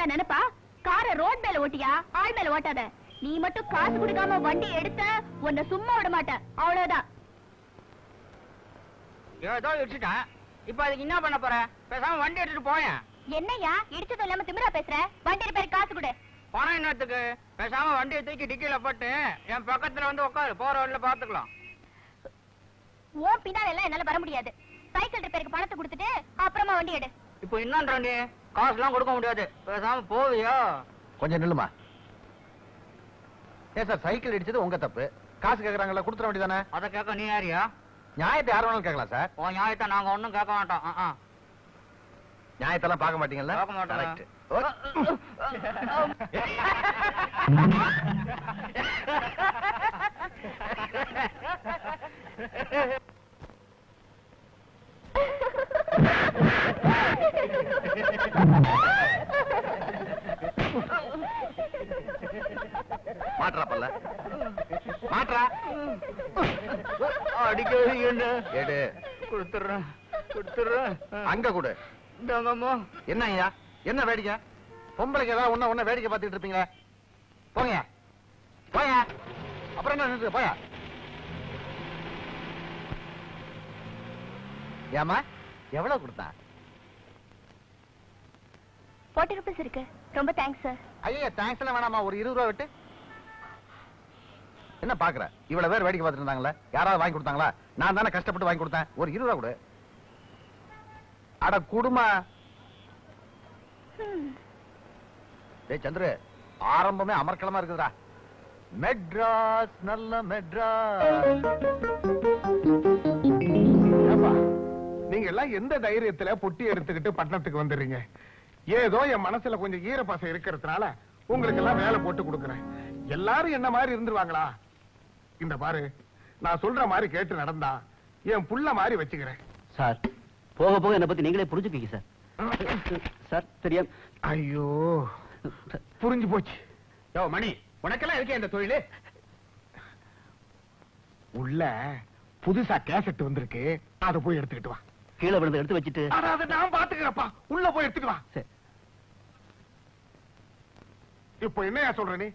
दा नेनपा car road मेल ओटिया आल मेल ओटाद நீ மட்டும் காசு குடுக்காம வண்டி எடுத்த உன்னை சும்மா விட மாட்டேன் அவ்வளவுதான் ஏதோ இடிச்சிட்ட இப்போ அதுக்கு என்ன பண்ணப் போற பேசாம வண்டி எடுத்துட்டு போயா என்னையா இடிச்சது இல்லாம திமிரா பேசுற வண்டி ரிப்பேர் காசு கொடு பணம் என்னத்துக்கு பேசாம வண்டியை தூக்கி டிக்கில போட்டு என் பக்கத்துல வந்து உட்காரு போற வழியில பாத்துக்கலாம் ஓ பின்னால எல்லாம் என்னால வர முடியாது சைக்கிள் ரிப்பேருக்கு பணத்தை கொடுத்துட்டு அப்புறமா வண்டி எடு இப்போ என்னன்றா நீ காசுலாம் கொடுக்க முடியாது பேசாம போவியா கொஞ்சம் நில்லுமா ஏ சார் சைக்கிள் அடிச்சது உங்க தப்பு காசு கேக்குறாங்கல கொடுத்துற வேண்டியதானே அத கேக்க நீ யாரியா நியாயத்தை யாரவனால கேக்கலாம் சார் ஓ நியாயத்தை நாங்க ஒண்ணும் கேட்க மாட்டோம் நியாயத்தலாம் பார்க்க மாட்டீங்கல்ல பார்க்க மாட்டோம் கரெக்ட் மாட்றா பல்ல மாட்றா அடிக்குறீங்க எடு குடுத்துறேன் குடுத்துறேன் அங்க குடு இந்தங்கம்மா என்னய்யா என்ன வேடிக்கை பொம்பளைக்கு ஏதாவது ஒண்ண ஒண்ண வேடிக்கை பார்த்துட்டு இருப்பீங்களே போங்க போங்க அப்புறம் என்ன நின்னு போங்க ஏமா எவ்வளவு கொடுத்தா 40 ரூபாய் இருக்கு ரொம்ப தேங்க்ஸ் சார் ஐயா தேங்க்ஸ் எல்லாம் வேணாமா ஒரு 20 ரூபாய் விட்டு என்ன பாக்குற இவ்வளவு பேர் வேடிக்கை பார்த்துட்டு இருந்தாங்களே யாராவது வாங்கி கொடுத்தாங்களா நான் தான கஷ்டப்பட்டு வாங்கி கொடுத்தேன் ஒரு 20 ரூபாய் கொடு அட குடுமா டேய் சந்திரே ஆரம்பமே அமர்க்களமா இருக்குடா மெட்ராஸ் நல்ல மெட்ராஸ் அப்பா நீங்க எல்லாம் எந்த தைரியத்துல பொட்டி எடுத்துக்கிட்டு பட்டணத்துக்கு வந்துறீங்க ஏதோ என் மனசுல கொஞ்சம் ஈரப்பாசை இருக்கிறதுனால உங்களுக்கு எல்லாம் வேலை போட்டு கொடுக்கிறேன் எல்லாரும் என்ன மாதிரி இருந்துருவாங்களா இந்த பாரு நான் சொல்ற மாதிரி கேட்டு நடந்தா என் புள்ள மாதிரி வச்சுக்கிறேன் சார் போக போக என்ன பத்தி நீங்களே புரிஞ்சுப்பீங்க சார் சார் தெரியும் ஐயோ புரிஞ்சு போச்சு யோ மணி உனக்கெல்லாம் இருக்கே இந்த தொழில் உள்ள புதுசா கேசட் வந்திருக்கு அதை போய் எடுத்துக்கிட்டு வா கீழே விழுந்து எடுத்து வச்சிட்டு அதை நான் பாத்துக்கிறப்பா உள்ள போய் எடுத்துட்டு வா இப்போ என்னையா சொல்ற நீ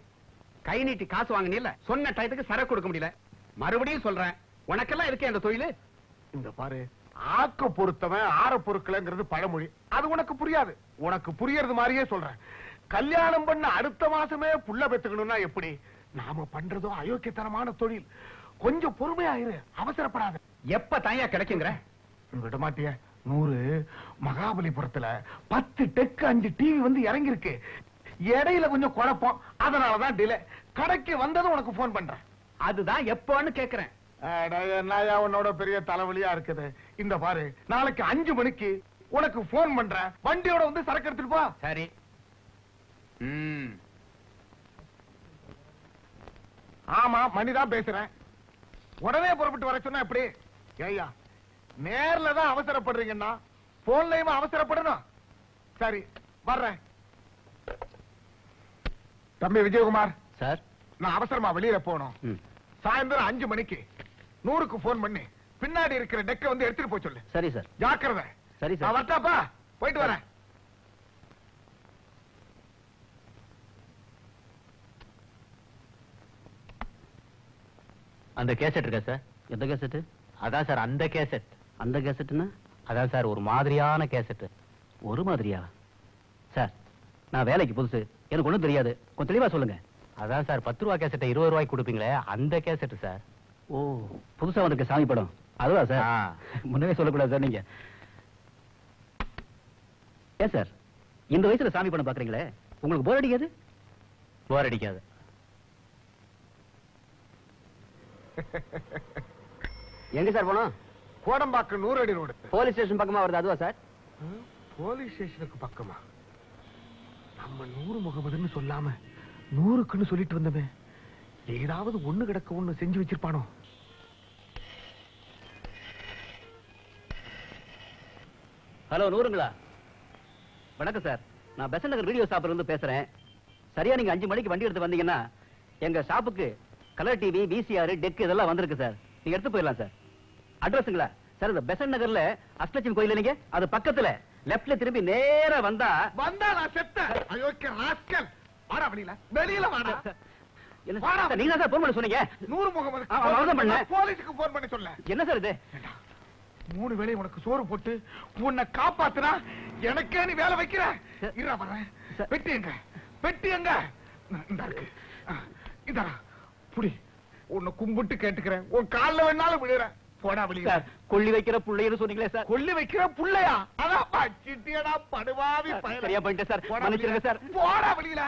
கை நீட்டி காசு வாங்கினீல சொன்ன டைத்துக்கு சரக்கு கொடுக்க முடியல மறுபடியும் சொல்றேன் உனக்கெல்லாம் இருக்கே அந்த தொழில் இந்த பாரு ஆக்க பொறுத்தவன் ஆற பொருட்கள்ங்கிறது பழமொழி அது உனக்கு புரியாது உனக்கு புரியறது மாதிரியே சொல்றேன் கல்யாணம் பண்ண அடுத்த மாசமே புள்ள பெத்துக்கணும்னா எப்படி நாம பண்றதோ அயோக்கியத்தனமான தொழில் கொஞ்சம் பொறுமையாயிரு அவசரப்படாத எப்ப தாயா கிடைக்குங்கிற விட மாட்டிய 100 மகாபலிபுரத்துல 10 டெக்கு 5 டிவி வந்து இறங்கி இருக்கு இடையில கொஞ்சம் குழப்பம் அதனாலதான் டிலே கடைக்கு வந்ததும் உனக்கு போன் பண்றேன் அதுதான் எப்பன்னு கேக்குறேன் உன்னோட பெரிய தலைவலியா இருக்குது இந்த பாரு நாளைக்கு 5 மணிக்கு உனக்கு போன் பண்றேன் வண்டியோட வந்து சரக்கு எடுத்துட்டு போ சரி ஆமா மணிதான் பேசுறேன் உடனே புறப்பட்டு வர சொன்னா எப்படி ஐயா நேர்ல தான் அவசரப்படுறீங்கன்னா போன்லயும் அவசரப்படணும் சரி வர்றேன் தம்பி விஜயகுமார் சார் நான் அவசரமா வெளியில போனோம் சாயந்தரம் 5 மணிக்கு 100க்கு போன் பண்ணி பின்னாடி இருக்கிற டெக்க வந்து எடுத்துட்டு போய் சொல்லு சரி சார் ஜாக்கிரதை சரி சார் வரட்டாப்பா போயிட்டு வரேன் அந்த கேசட் இருக்கா சார் எந்த கேசட் அதான் சார் அந்த கேசட்னா அதான் சார் ஒரு மாதிரியான கேசட் ஒரு மாதிரியா சார் நான் வேலைக்கு புதுசு எனக்கு ஒண்ணும் தெரியாது கொஞ்சம் தெளிவா சொல்லுங்க அதான் சார் 10 ரூபாய் கேசட்டை 20 ரூபாய்க்கு கொடுப்பீங்களே அந்த கேசட் சார் ஓ புதுசா வந்திருக்க சாமி படம் அதுவா சார் முன்னவே சொல்லக்கூடாது சார் நீங்க ஏன் சார் இந்த வயசுல சாமி படம் பாக்குறீங்களே உங்களுக்கு போர் அடிக்காது போர் அடிக்காது எங்க சார் போனோம் கோடம்பாக்கம் 100 அடி ரோடு போலீஸ் ஸ்டேஷன் பக்கமா வருது அதுவா சார் போலீஸ் ஸ்டேஷனுக்கு பக்கமா நம்ம 100 முகமதுன்னு சொல்லாம 100க்குன்னு சொல்லிட்டு வந்தமே ஏதாவது ஒண்ணு கிடக்க ஒண்ணு செஞ்சு வச்சிருப்பானோ ஹலோ 100ங்களா வணக்கம் சார் நான் பெசன் நகர் வீடியோ ஷாப்ல இருந்து பேசுறேன் சரியா நீங்க 5 மணிக்கு வண்டி எடுத்து வந்தீங்கன்னா எங்க ஷாப்புக்கு கலர் டிவி விசிஆர் டெக் இதெல்லாம் வந்திருக்கு சார் நீங்க எடுத்து போயிடலாம் சார் அட்ரஸ்ங்களா சார் இந்த பெசன் நகர்ல அஷ்டலட்சுமி கோயில் நீங்க அது பக்கத்துல लेफ्टல திரும்பி நேரா வந்தா நான் செத்தேன். அயோக்கிய ராஸ்கல். வாடா வெளியில. வெளியில வாடா. என்ன சார் நீங்க தான் ஃபோன் பண்ணி சொன்னீங்க. 100 முகமது. அவர்தான் பண்ண. போலீஸ்க்கு ஃபோன் பண்ணி சொல்ல. என்ன சார் இது? மூணு வேளை உனக்கு சோறு போட்டு உன்னை காப்பாத்துறா எனக்கே நீ வேலை வைக்கிற. இறா வரேன். பெட்டிங்க. பெட்டிங்க. இந்த இருக்கு. இதா. புடி. உன்னை கும்பிட்டு கேட்கிறேன். உன் கால்ல வேணாலும் விழுறேன். போடா வெளியில. கொள்ளி வைக்கிற புள்ளையன்னு சொன்னீங்களே சார். கொள்ளி வைக்கிற புள்ளையா? அட பச்சிட்டியடா படுவாவி பயல. சரியா பண்ணிட்டே சார். மன்னிச்சிருங்க சார். போடா வெளியில.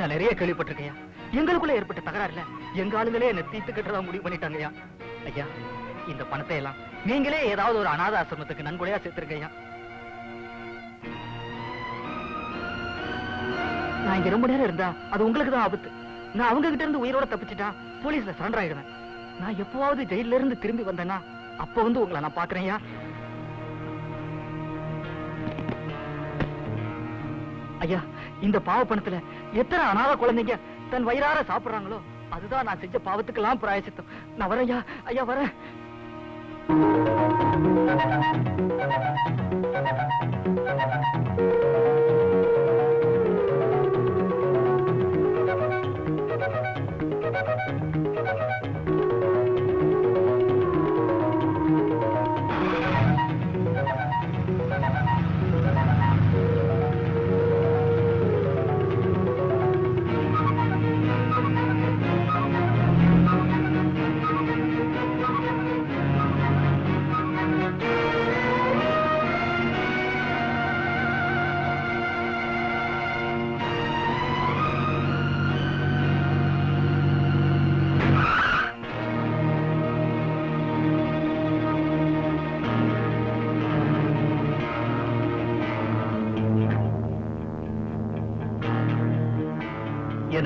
நான் நிறைய கேள்விப்பட்டிருக்கேன். எங்களுக்குள்ள ஏற்பட்ட தகராறுல எங்க ஆளுங்களே என்ன தீத்து கட்டதா முடிவு பண்ணிட்டாங்கயா. ஐயா இந்த பணத்தை எல்லாம் நீங்களே ஏதாவது ஒரு அநாத ஆசிரமத்துக்கு நன்கொடையா சேர்த்திருக்கயா. நான் இங்க ரொம்ப நேரம் இருந்தா அது உங்களுக்கு தான் ஆபத்து. நான் அவங்க கிட்ட இருந்து உயிரோட தப்பிச்சுட்டா போலீஸ்ல சரண்டர் ஆயிடுவேன். நான் எப்பவாவது ஜெயில இருந்து திரும்பி வந்தேன்னா அப்ப வந்து உங்களை நான் பாக்குறேன்யா. ஐயா இந்த பாவ பணத்துல எத்தனை அனாதை குழந்தைங்க தன் வயிறார சாப்பிடுறாங்களோ அதுதான் நான் செஞ்ச பாவத்துக்கெல்லாம் பிராயசித்தம். நான் வரேன் ஐயா. ஐயா வரேன்.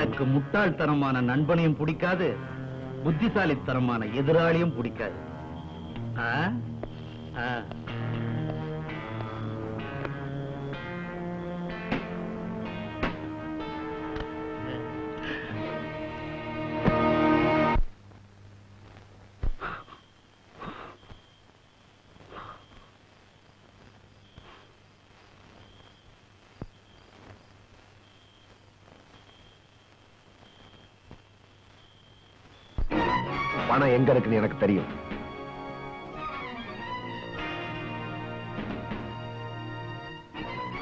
எனக்கு முட்டாள்தனமான நண்பனையும் பிடிக்காது, புத்திசாலித்தனமான எதிராளியும் பிடிக்காது. பணம் எங்க இருக்குன்னு எனக்கு தெரியும்.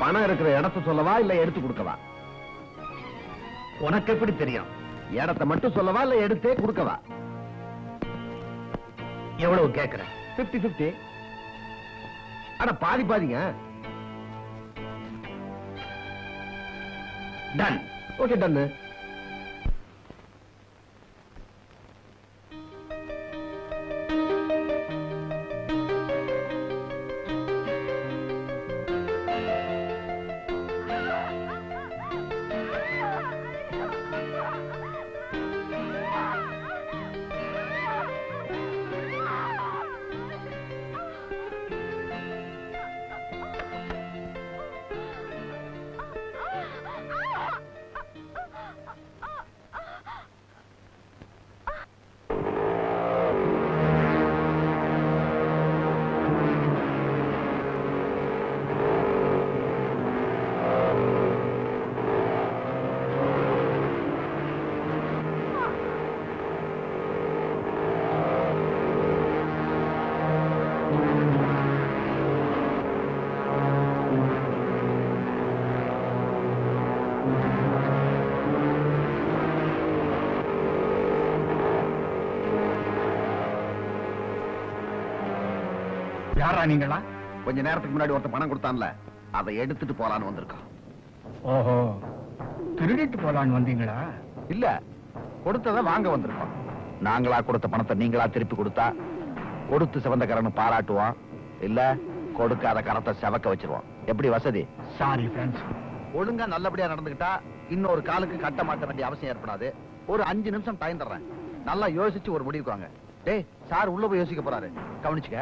பணம் இருக்கிற இடத்தை சொல்லவா இல்ல எடுத்து கொடுக்கவா? உனக்கு எப்படி தெரியும்? இடத்தை மட்டும் சொல்லவா இல்ல எடுத்தே கொடுக்கவா? எவ்வளவு கேக்குற? 50-50. ஆனா பாதி பாதிங்க. டன். Okay done. நீங்களா? கொஞ்ச நேரத்துக்கு முன்னாடி ஒருத்த பணம் கொடுத்தான்ல, அதை எடுத்துட்டு போலான்னு வந்திருக்கோம். ஓஹோ, திருடிட்டு போலான்னு வந்தீங்களா? இல்ல, கொடுத்தத வாங்க வந்திருக்கோம். நாங்களா கொடுத்த பணத்தை நீங்களா திருப்பி கொடுத்தா கொடுத்து செவந்த கரனை பாராட்டுவான், இல்ல கொடுக்காத கரத்தை செவக்க வச்சிருவான். எப்படி வசதி? சாரி ஃப்ரெண்ட்ஸ், ஒழுங்கா நல்லபடியா நடந்துகிட்டா இன்னொரு காலுக்கு கட்ட மாட்ட வேண்டிய அவசியம் ஏற்படாது. ஒரு 5 நிமிஷம் டைம் தர்றேன், நல்லா யோசிச்சு ஒரு முடிவுக்கு வாங்க. டேய் சார் உள்ள போய் யோசிக்க போறாரு, கவனிச்சுக்க.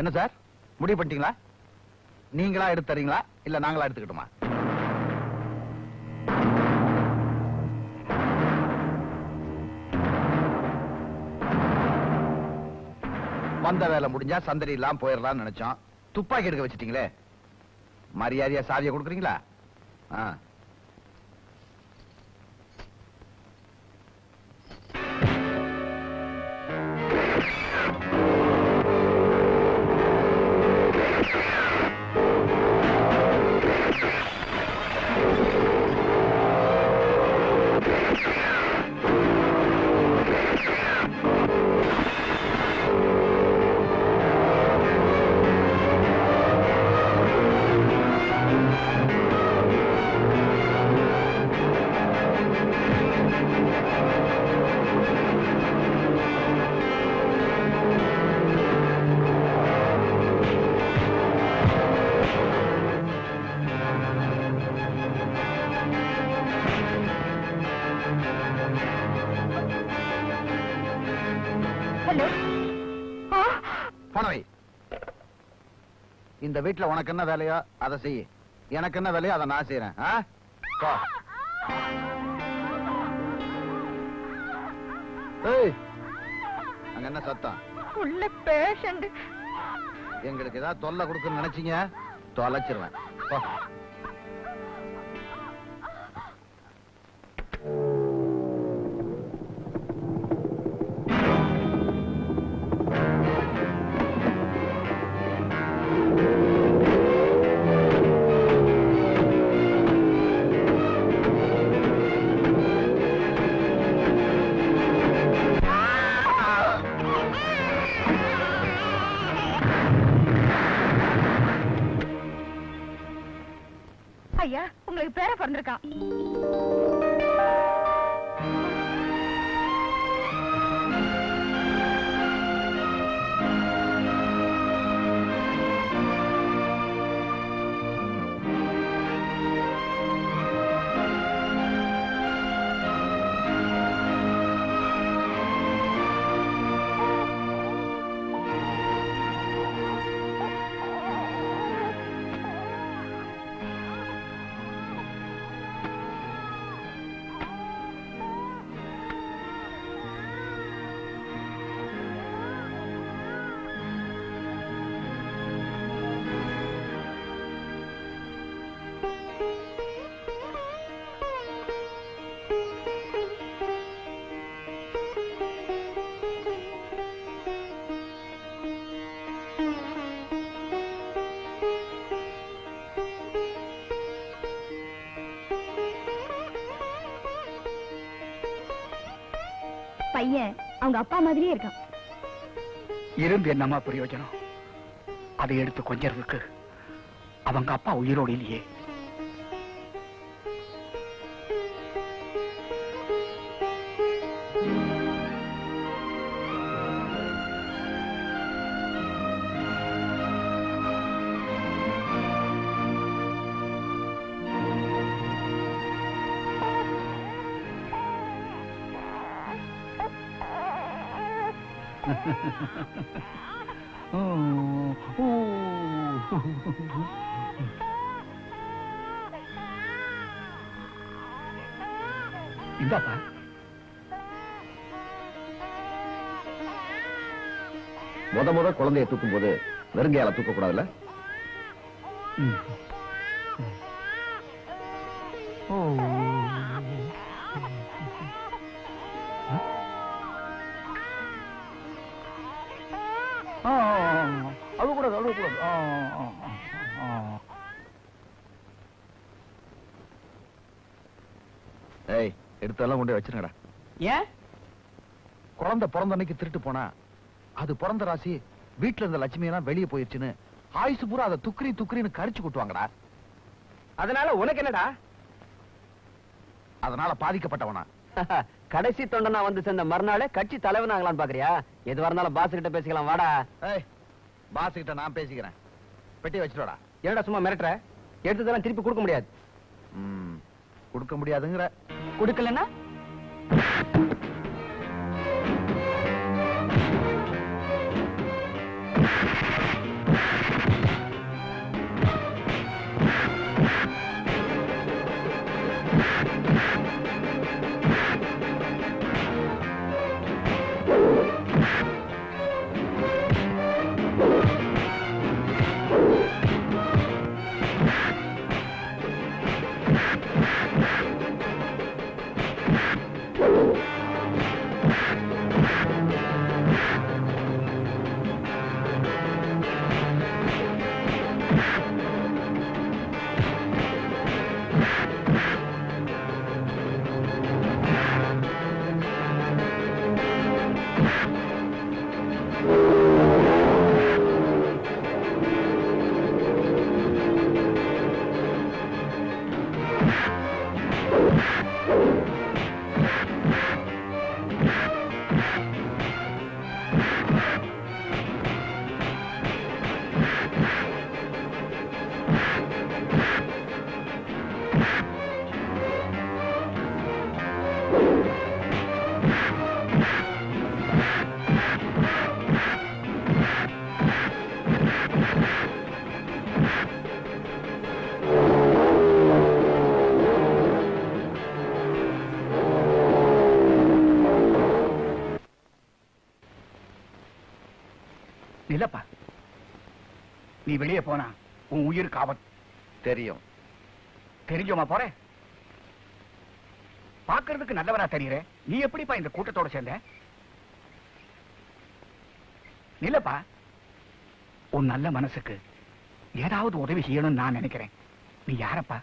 என்ன சார் முடிவு பண்ணிட்டீங்களா? நீங்களா எடுத்து தரீங்களா இல்ல நாங்களா எடுத்துக்கிட்டோமா? வந்த வேலை முடிஞ்சா சந்தடி எல்லாம் போயிடலாம்னு நினைச்சோம், துப்பாக்கி எடுக்க வச்சிட்டீங்களே. மரியாதையா சாவியை கொடுக்குறீங்களா? இந்த வீட்டில் உனக்கு என்ன வேலையோ அதை செய்ய, எனக்கு என்ன வேலையோ அதை நான் செய்யறேன். அங்க என்ன சத்தம்? எங்களுக்கு ஏதாவது தொல்லை கொடுக்குன்னு நினைச்சீங்க, தொலைச்சிருவேன். பையன் அவங்க அப்பா மாதிரியே இருக்கான். இருந்து என்னமா பிரயோஜனம்? அதை எடுத்து கொஞ்சருக்கு அவங்க அப்பா உயிரோடு இல்லையே. इंदापा मोद मोद कुंदे तूको वेंगाल तूक कूड़ा கடைசி தொண்டனா வந்து செந்த மறுநாளே கட்சி தலைவனாகலாம் பாக்குறியா எது வரனால பாஸ் கிட்ட பேசிக்கலாம் வாடா ஏய் பாஸ் கிட்ட நான் பேசிக்கிறேன் பெட்டி வச்சிடுடா என்னடா சும்மா மிரட்டற எடுத்ததெல்லாம் திருப்பி கொடுக்க முடியாது கொடுக்க முடியாதுங்கற கொடுக்கலனா நீ வெளியே போனா உன் உயிருக்கு ஆபத்து தெரியும் தெரியுமா போற பாக்குறதுக்கு நல்லவனா தெரியறே நீ எப்படிப்பா இந்த கூட்டத்தோட சேர்ந்த நிலப்பா உன் நல்ல மனசுக்கு ஏதாவது உதவி செய்யணும்னு நான் நினைக்கிறேன் நீ யாரப்பா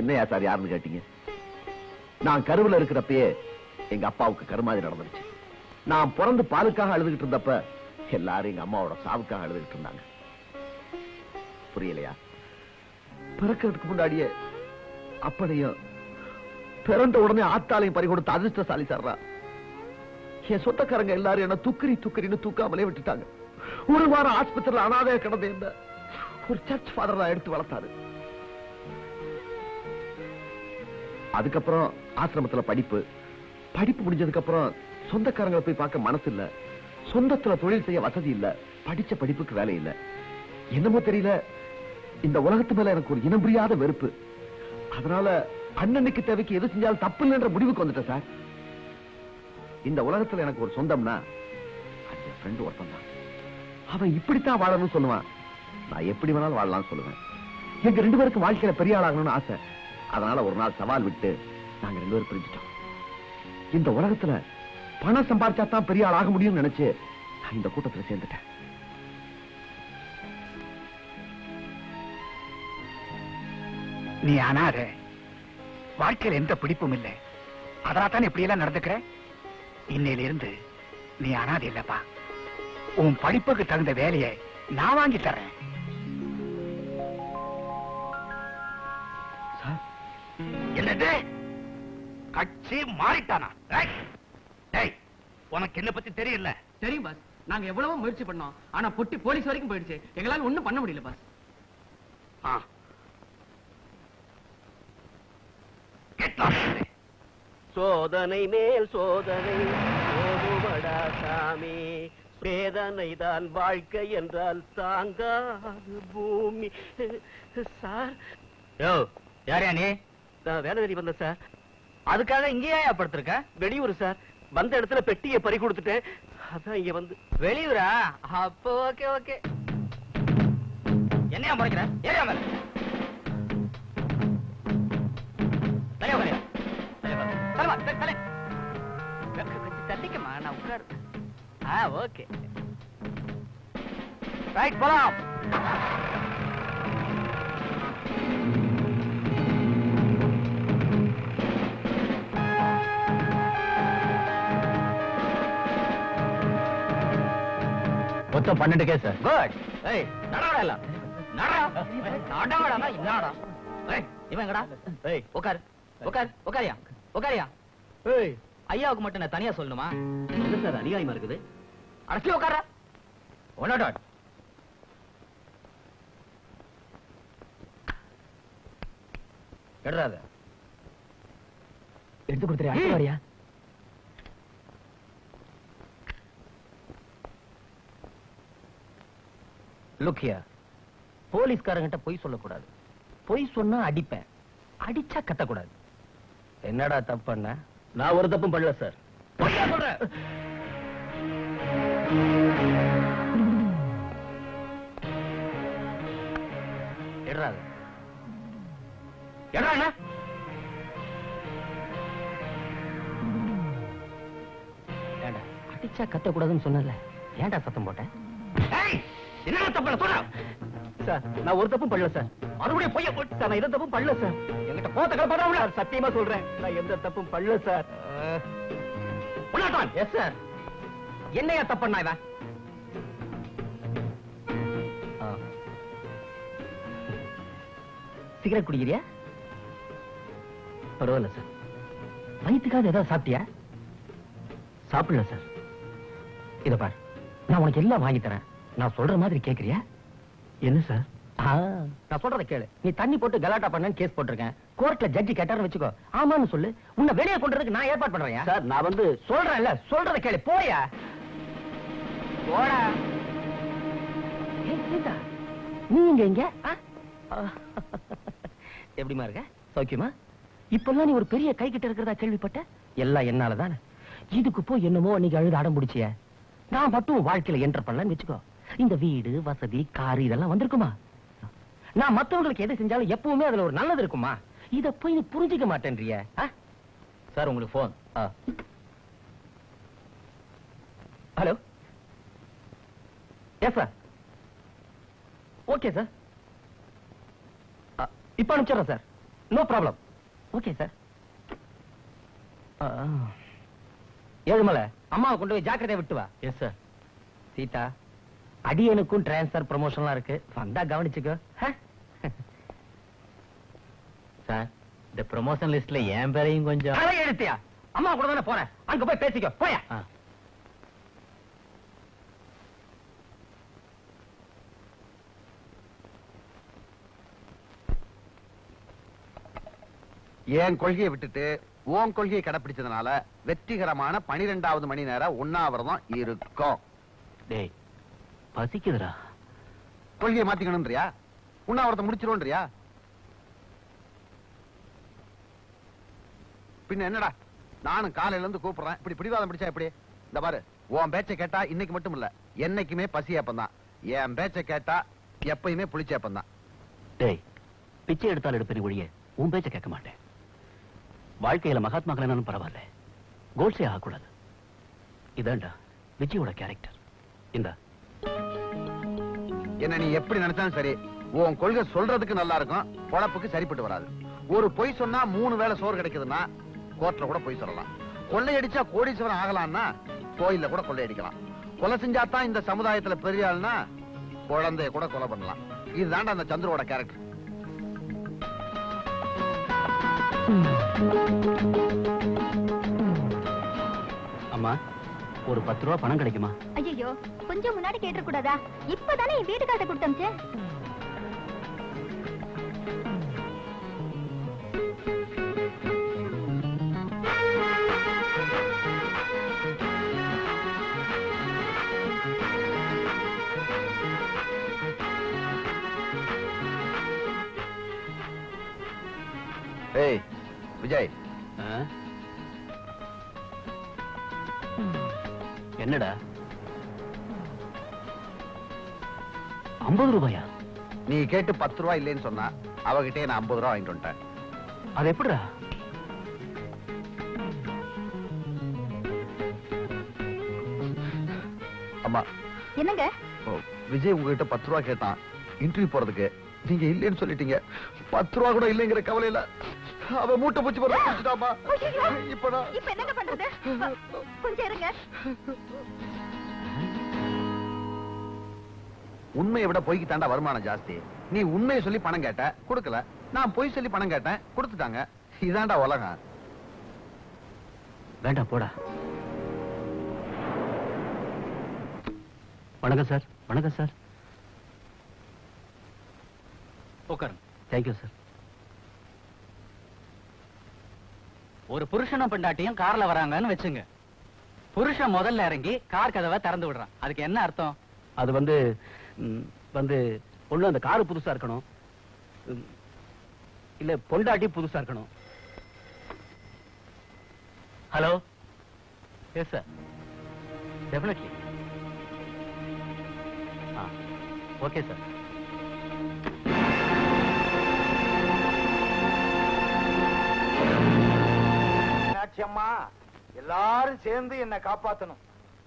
என்னையா சார் யாருன்னு கேட்டீங்க நான் கருவுல இருக்கிறப்பயே எங்க அப்பாவுக்கு கருமாதிரி நடந்துச்சு நான் பிறந்து பாலுக்காக அழுதுகிட்டு இருந்தப்ப எல்லாரும் எங்க அம்மாவோட சாவுக்காக அழுதுகிட்டு இருந்தாங்க புரியலையா பிறக்கிறதுக்கு முன்னாடியே அப்பனையும் பிறந்த உடனே ஆத்தாலையும் பறி கொடுத்த அதிர்ஷ்டசாலி சார்ரா என் சொந்தக்காரங்க எல்லாரும் என்ன துக்கிரி துக்கிரின்னு தூக்காமலே விட்டுட்டாங்க ஒரு வாரம் ஆஸ்பத்திரியில அனாதையா கிடந்த என்ன ஒரு சர்ச் ஃபாதர் நான் எடுத்து வளர்த்தாரு அதுக்கப்புறம் ஆசிரமத்துல படிப்பு படிப்பு முடிஞ்சதுக்கு அப்புறம் சொந்தக்காரங்களை போய் பார்க்க மனசு இல்ல சொந்தத்துல தொழில் செய்ய வசதி இல்ல படிச்ச படிப்புக்கு வேலை இல்ல என்னமோ தெரியல இந்த உலகத்து மேல எனக்கு ஒரு இனம் புரியாத வெறுப்பு அதனால அண்ணனுக்கு தேவைக்கு எது செஞ்சாலும் தப்பு இல்லைன்ற முடிவுக்கு வந்துட்டேன் சார் இந்த உலகத்துல எனக்கு ஒரு சொந்தம்னா அந்த ஃப்ரெண்ட் ஒருத்தன் தான் அவன் இப்படித்தான் வாழணும்னு சொல்லுவான் நான் எப்படி வேணாலும் வாழலாம்னு சொல்லுவேன் எங்க ரெண்டு பேருக்கும் வாழ்க்கையில பெரிய ஆளாகணும்னு ஆசை அதனால ஒரு நாள் சவால் விட்டு நாங்க ரெண்டு பேரும் பிரிஞ்சிட்டோம் இந்த உலகத்துல பணம் சம்பாதிச்சா தான் பெரிய ஆள் ஆக முடியும்னு நினைச்சு நான் இந்த கூட்டத்துல சேர்ந்துட்டேன் நீ அனாத வாழ்க்கையில் எந்த பிடிப்பும் இல்லை அதனால தான் இப்படி எல்லாம் நடந்துக்கிற இன்னையில இருந்து நீ அனாத இல்லப்பா உன் படிப்புக்கு தகுந்த வேலையை நான் வாங்கி தரேன் என்னது கட்சி மாறிட்டானா உனக்கு என்ன பத்தி தெரியல? தெரியும் பாஸ், நாங்க எவ்வளவு முயற்சி பண்ணோம், ஆனா பொட்டி போலீஸ் வரைக்கும் போயிடுச்சு, எங்களால ஒண்ணும் பண்ண முடியல பாஸ். சோதனை மேல் சோதனை ஓடுவடா சாமி, வேதனைதான் வாழ்க்கை என்றால் தாங்காது பூமி. சார் யாரையா நீ? வேலைக்கு வந்த சார். அதுக்காக இங்கேயா படுத்திருக்க? வெளியூர் சார், வந்த இடத்துல பெட்டியை பறி கொடுத்துட்டேன், அதான் இங்க வந்து. வெளியூரா? அப்போ ஓகே ஓகே. என்னையா முறைக்கிற? தள்ளிக்கமா, நான் உட்காரு. ஓகே ரைட், போலாம். மொத்தம் 12 கேஸ். குட். ஏய் நடடா இல்ல நடடா நடடா இல்லடா. ஏய் இவன் எங்கடா? ஏய் உட்கார் உட்கார் உட்காரியா உட்காரியா. ஏய் ஐயாவுக்கு மட்டும் நான் தனியா சொல்லணுமா? என்ன சார் அநியாயமா இருக்குது? அடக்கி உட்கார்டா. ஒண்ணா டாட். எடறாத. எடுத்து கொடுத்துறியா? அடறியா? Look here, போலீஸ்காரங்கிட்ட பொய் சொல்லக்கூடாது, பொய் சொன்னா அடிப்பேன், அடிச்சா கத்தக்கூடாது. என்னடா தப்பு பண்ண? நான் ஒரு தப்பும் பண்ணல சார். பொய்யா சொல்ற? எடறாது. எடறானே? ஏண்டா அடிச்சா கத்தக்கூடாதுன்னு சொன்னல, ஏண்டா சத்தம் போட்ட? ஏய் என்ன தப்பு சொல்ற? சார் நான் ஒரு தப்பும் பண்ணல சார். மறுபடியும் பொய்யை போட்டு சார், நான் எந்த தப்பும் பண்ணல சார். என்கிட்ட போத்த கலப்படாம சார், சத்தியமா சொல்றேன், நான் எந்த தப்பும் பண்ணல சார். Yes sir. என்னையா தப்பு பண்ணா இவன்? சிகரெட் குடிக்கிறியா? பரவாயில்ல சார். வயிற்றுக்காக ஏதாவது சாப்பிட்டியா? சாப்பிடல சார். இதை பாரு, நான் உனக்கு எல்லாம் வாங்கி தரேன், நான் சொல்ற மாதிரி கேக்குறியா? என்ன சார்? நான் சொல்றத கேளு. நீ தண்ணி போட்டு கலாட்டா பண்ணன்னு கேஸ் போட்டிருக்கேன், கோர்ட்ல ஜட்ஜி கேட்டாருன்னு வெச்சுக்கோ, ஆமான்னு சொல்லு, உன்னை வெளியே கொண்டு வரதுக்கு நான் ஏற்பாடு பண்றேன். சார் நான் வந்து சொல்றேன்ல, சொல்றத கேளு. போயா போடா. நீ இங்க எங்க? எப்படிமா இருக்க? சௌக்கியமா? இப்பெல்லாம் நீ ஒரு பெரிய கை கிட்ட இருக்கிறதா கேள்விப்பட்ட. எல்லாம் என்னாலதானே. இதுக்கு போய் என்னமோ அன்னைக்கு அழுது அடம் பிடிச்சிய, நான் மட்டும் வாழ்க்கையில என்டர் பண்ணலான்னு வெச்சுக்கோ, இந்த வீடு வசதி கார் இதெல்லாம் வந்திருக்குமா? நான் மற்றவங்களுக்கு எது செஞ்சாலும் எப்பவுமே அதுல ஒரு நல்லது இருக்குமா? இத போய் நீ புரிஞ்சுக்க மாட்டேன்றிய. சார் உங்களுக்கு phone. Hello yes sir. Okay sir, இப்ப அனுப்பிச்சிடறேன் sir. No problem. Okay sir. Ezhumalai அம்மாவை கொண்டு போய் ஜாக்கிரதையா விட்டு வா. Yes sir. சீதா அடியனுக்கும் டிரான்ஸ்ஃபர் ப்ரமோஷன்லாம் இருக்கு, வந்தா கவனிச்சுக்கோ. சார் இந்த ப்ரமோஷன் லிஸ்ட்ல என் பேரையும் கொஞ்சம் எழுத்தியா? அம்மா கூட தானே போறேன், அங்க போய் பேசிக்கோ. போயா என் கொள்கையை விட்டுட்டு ஓம் கொள்கையை கடைபிடிச்சதுனால வெற்றிகரமான 12வது மணி நேரம் உண்ணாவிரதம் இருக்கும். டேய் பசிக்குதுடா. கொள்கையை மாத்திக்கணும்ன்றியா? உண்ணாவிரதம் முடிச்சிரோம்ன்றியா? பின்ன என்னடா? நானும் காலையில இருந்து கூப்பிடுறேன், இப்படி பிடிவாதம் பிடிச்சா எப்படி? இந்த பாரு, உன் பேச்சை கேட்டா இன்னைக்கு மட்டும் இல்ல என்னைக்குமே பசியேப்பந்தான், என் பேச்சை கேட்டா எப்பயுமே புளிச்சேப்பந்தான். டேய் பிச்சை எடுத்தால் எடுப்பேன் ஒழிய உன் பேச்சை கேட்க மாட்டேன். வாழ்க்கையில மகாத்மாக்கள் என்னாலும் பரவாயில்ல, கோட்ஸே ஆகக்கூடாது. இதாண்டா விஜயோட கேரக்டர். இந்த என்ன நீ எப்படி நினைச்சாலும் சரி, உன் கொள்கை சொல்றதுக்கு நல்லா இருக்கும், பொழப்புக்கு சரிப்பட்டு வராது. ஒரு பொய் சொன்னா 3 வேளை சோறு கிடைக்குதுன்னா கோர்ட்ல கூட பொய் சொல்லலாம். கொள்ளையடிச்சா கோடீஸ்வரன் ஆகலாம்னா கோயில்ல கூட கொள்ளையடிக்கலாம். கொலை செஞ்சாதான் இந்த சமுதாயத்துல பெரிய ஆள்னா குழந்தைய கூட கொலை பண்ணலாம். இதுதான்டா அந்த சந்திரோட கேரக்டர். அம்மா ஒரு 10 ரூபாய் பணம் கிடைக்குமா? ஐயோ கொஞ்சம் முன்னாடி கேட்ற கூடாதா? இப்போதானே இந்த வீட்டுக்காரட்ட கொடுத்தம்ச்சே. ஏய் விஜய் என்னடா 50 ரூபாயா? நீ கேட்டு 10 ரூபாய் இல்லைன்னு சொன்னா அவகிட்டே நான் 50 ரூபாய் வாங்கிட்டு வந்துட்டேன். அது எப்படிடா? அம்மா என்னங்க விஜய் உங்ககிட்ட 10 ரூபாய் கேட்டான் இன்டர்வியூ போறதுக்கு. நீங்க இல்லைன்னு சொல்லிட்டீங்க. 10 ரூபாய் கூட இல்லைங்கற கவலையில அவ மூட்டை பூச்சி போற குடிச்சிட்டாமா. இப்போ என்னங்க பண்றது? கொஞ்சம் இருங்க. உண்மையை விட பொய்க்கு தாண்டா வருமானம் ஜாஸ்தி. நீ உண்மையை சொல்லி பணம் கேட்ட கொடுக்கல, நான் பொய் சொல்லி பணம் கேட்டேன் கொடுத்துட்டாங்க. இதாண்டா உலகம். வேண்டாம் போடா. வணக்கம் சார். வணக்கம் சார். Thank you, sir. ஒரு புருஷனும் பெண்டாட்டியும் கார்ல வராங்கன்னு வெச்சுங்க. புருஷன் முதல்ல இறங்கி கார் கதவை திறந்து விடுறான். அதுக்கு என்ன அர்த்தம்? அது வந்து ஒண்ணு அந்த கார் புதுசா இருக்கணும், இல்ல பொண்டாட்டி புதுசா இருக்கணும். Hello yes sir, definitely. Okay sir. அம்மா எல்லாரும் சேர்ந்து என்ன காப்பாத்தணும்.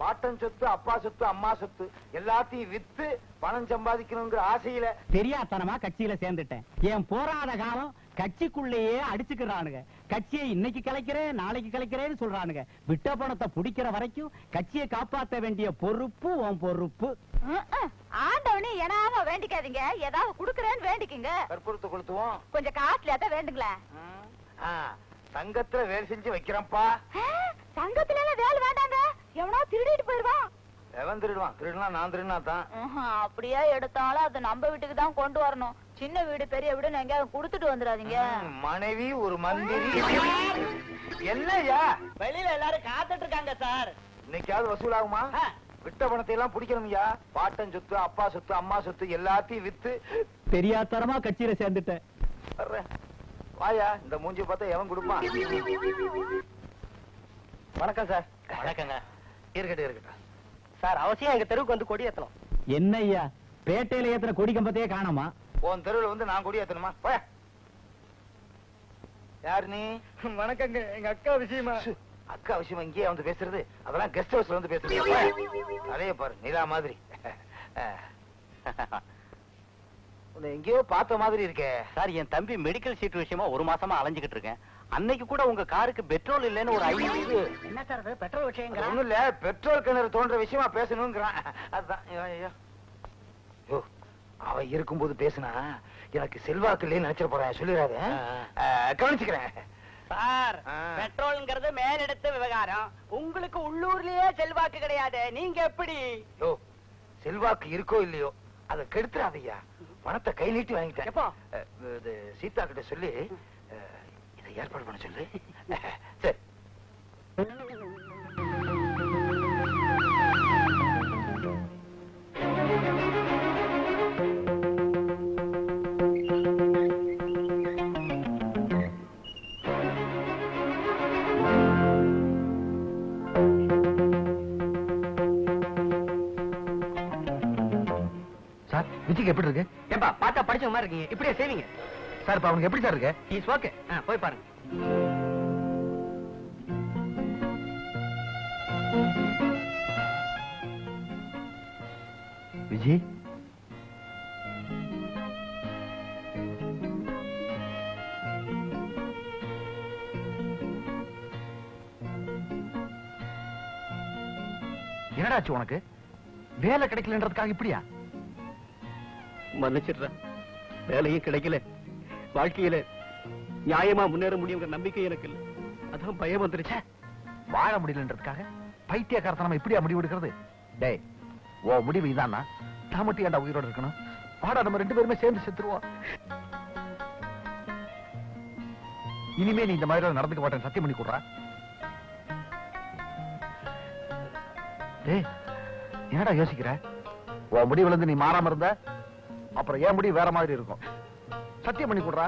பாட்டன் சொத்து, அப்பா சொத்து, அம்மா சொத்து எல்லாத்தையும் வித்து பணம் சம்பாதிக்கணுங்கிற ஆசையில தெரியாதனமா கட்சியில சேர்ந்துட்டேன். ஏன் போராத காலம் கட்சிக்குள்ளேயே அடிச்சுக்கிறானுங்க. கட்சியை இன்னைக்கு கலைக்கிறேன் நாளைக்கு கலைக்கிறேன்னு சொல்றானுங்க. விட்ட பணத்தை பிடிக்கிற வரைக்கும் கட்சியை காப்பாற்ற வேண்டிய பொறுப்பு உன் பொறுப்பு. ஆண்டவனே எனாம வேண்டிக்காதீங்க, ஏதாவது குடுக்கறேன்னு வேண்டிக்குங்க. கற்பூரத்தை கொளுத்துவோம். கொஞ்சம் காட்டுல தான் வேண்டுங்களா? தங்கத்துல வேலை செஞ்சு வைக்கிறப்பா. தங்கத்துல வேலை வேண்டாங்க, எவனா திருடிட்டு போயிடுவான். எவன் திருடுவான்? திருடுனா நான் திருடினா தான். அப்படியே எடுத்தாலும் அது நம்ம வீட்டுக்கு தான் கொண்டு வரணும். சின்ன வீடு பெரிய வீடுன்னு எங்க குடுத்துட்டு வந்துடாதீங்க. மனைவி ஒரு மந்திரி. என்னையா வெளியில எல்லாரும் காத்துட்டு இருக்காங்க சார். இன்னைக்காவது வசூலாகுமா? விட்ட பணத்தை எல்லாம் பிடிக்கணும்யா. பாட்டன் சொத்து, அப்பா சொத்து, அம்மா சொத்து எல்லாத்தையும் வித்து தெரியாதரமா கட்சியில சேர்ந்துட்டேன். வாயா, இந்த மூஞ்சி பார்த்தா எவன் கொடுப்பான்? வணக்கம் சார். வணக்கங்க. இருக்கட்டும் இருக்கட்டும் சார். அவசியம் எங்க தெருவுக்கு வந்து கொடி ஏத்தணும். என்ன ஐயா பேட்டையில ஏத்தன கொடி கம்பத்தையே காணாமா? உன் தெருவில் வந்து நான் கொடி ஏத்தணுமா? யாரு நீ? வணக்கங்க, எங்க அக்கா விஷயமா. அக்கா விஷயமா இங்கேயே வந்து பேசுறது? அதெல்லாம் கெஸ்ட் ஹவுஸ்ல வந்து பேசுறது. அதே பாரு நிலா மாதிரி. எங்கேயோ பார்த்த மாதிரி இருக்கே சார். என் தம்பி மெடிக்கல் சீட் விஷயமா ஒரு மாசமா அலைஞ்சுக்கிட்டு இருக்கேன். அன்னைக்கு கூட உங்க காருக்கு பெட்ரோல் இல்லைன்னு ஒரு ஐடியா. என்ன சார் பெட்ரோல் விஷயம்? ஒண்ணும் இல்ல, பெட்ரோல் கிணறு தோன்ற விஷயமா பேசணுங்கிறான். அதுதான். அவன் இருக்கும்போது பேசுனா எனக்கு செல்வாக்கு இல்லைன்னு நினைச்சிட போறேன். சொல்லிடாத, கவனிச்சுக்கிறேன் சார். பெட்ரோல்ங்கிறது மேலெடுத்த விவகாரம். உங்களுக்கு உள்ளூர்லயே செல்வாக்கு கிடையாது, நீங்க எப்படி? யோ செல்வாக்கு இருக்கோ இல்லையோ அதை கெடுத்துறாதையா. பணத்தை கை நீட்டி வாங்கிட்டேன். சீதா கிட்ட சொல்லி இதை ஏற்பாடு பண்ண சொல்லு. சரி விஜய்க்கு எப்படி இருக்கு? ஏப்பா பார்த்தா படிச்ச மாதிரி இருக்கீங்க. இப்படியே சேவிங்க சார். அவனுக்கு எப்படி சார் இருக்கு? Is okay. போய் பாருங்க. விஜய் என்னடாச்சு உனக்கு? வேலை கிடைக்கலன்றதுக்காக இப்படியா? மன்னிச்சிடுறா, வேலையும் கிடைக்கல, வாழ்க்கையில நியாயமா முன்னேற முடியுங்கிற நம்பிக்கை எனக்கு இல்ல. அதான் பயம் வந்துருச்சு. வாழ முடியலன்றதுக்காக பைத்தியக்காரத்தனமா இப்படியா முடிவு எடுக்கிறது? டேய், ஓ முடிவு இதானா? தாமட்டி ஏண்டா உயிரோட இருக்கணும்? வாடா நம்ம ரெண்டு பேருமே சேர்ந்து செத்துருவோம். இனிமே நீ இந்த மாதிரி நடந்துக்க மாட்டேன்னு சத்தியம் பண்ணி கூடுறா. டேய், என்னடா யோசிக்கிற? ஓ முடிவுலேருந்து நீ மாறாம இருந்த அப்புறம் ஏன் முடிவு வேற மாதிரி இருக்கும். சத்தியம் பண்ணி கூடுறா.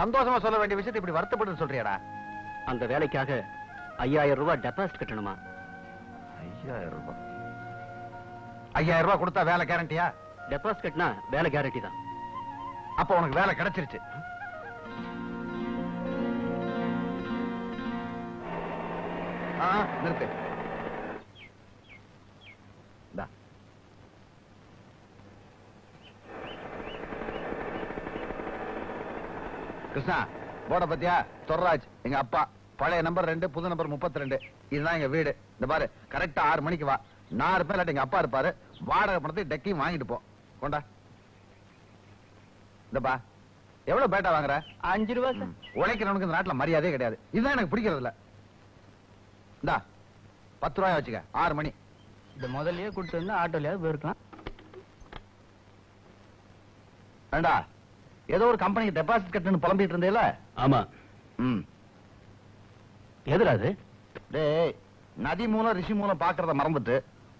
சந்தோஷமா சொல்ல வேண்டிய விஷயத்தை இப்படி வருத்தப்பட்டு சொல்றியாடா? அந்த வேலைக்காக 5000 ரூபாய் டெபாசிட் கட்டணுமா? 5000 ரூபாய் 5000 ரூபாய் கொடுத்தா வேலை கேரண்டியா? டெபாசிட் கட்டினா வேலை கேரண்டி தான். அப்ப உனக்கு வேலை கிடைச்சிருச்சு. ஆ நிறுத்து. கிருஷ்ணா போட பத்தியா தொர்ராஜ் எங்க அப்பா, பழைய நம்பர் 2 புது நம்பர் 32. இதுதான் எங்க வீடு. இந்த பாரு, கரெக்டா 6 மணிக்கு வா. நான் இருப்பேன், இல்லாட்டி எங்க அப்பா இருப்பாரு. வாடகை பணத்தை டெக்கையும் வாங்கிட்டு போ. கொண்டா இந்தப்பா. எவ்வளவு பேட்டா வாங்குற? 5 ரூபா. உழைக்கிறவனுக்கு இந்த நாட்டுல மரியாதையே கிடையாது. இதுதான் எனக்கு பிடிக்கிறது இல்ல. இந்தா 10 ரூபாய் வச்சுக்க. 6 மணி இந்த முதல்லயே கூட்டு வந்து ஆட்டோலயாவது போயிருக்கலாம். வேண்டா, ஏதோ ஒரு கம்பெனிக்கு டெபாசிட் கட்டணும்னு புலம்பிட்டு இருந்தேல? ஆமா. எதுராது? டேய், நதி மூலம் ரிஷி மூலம் பாக்குறத மறந்துட்டு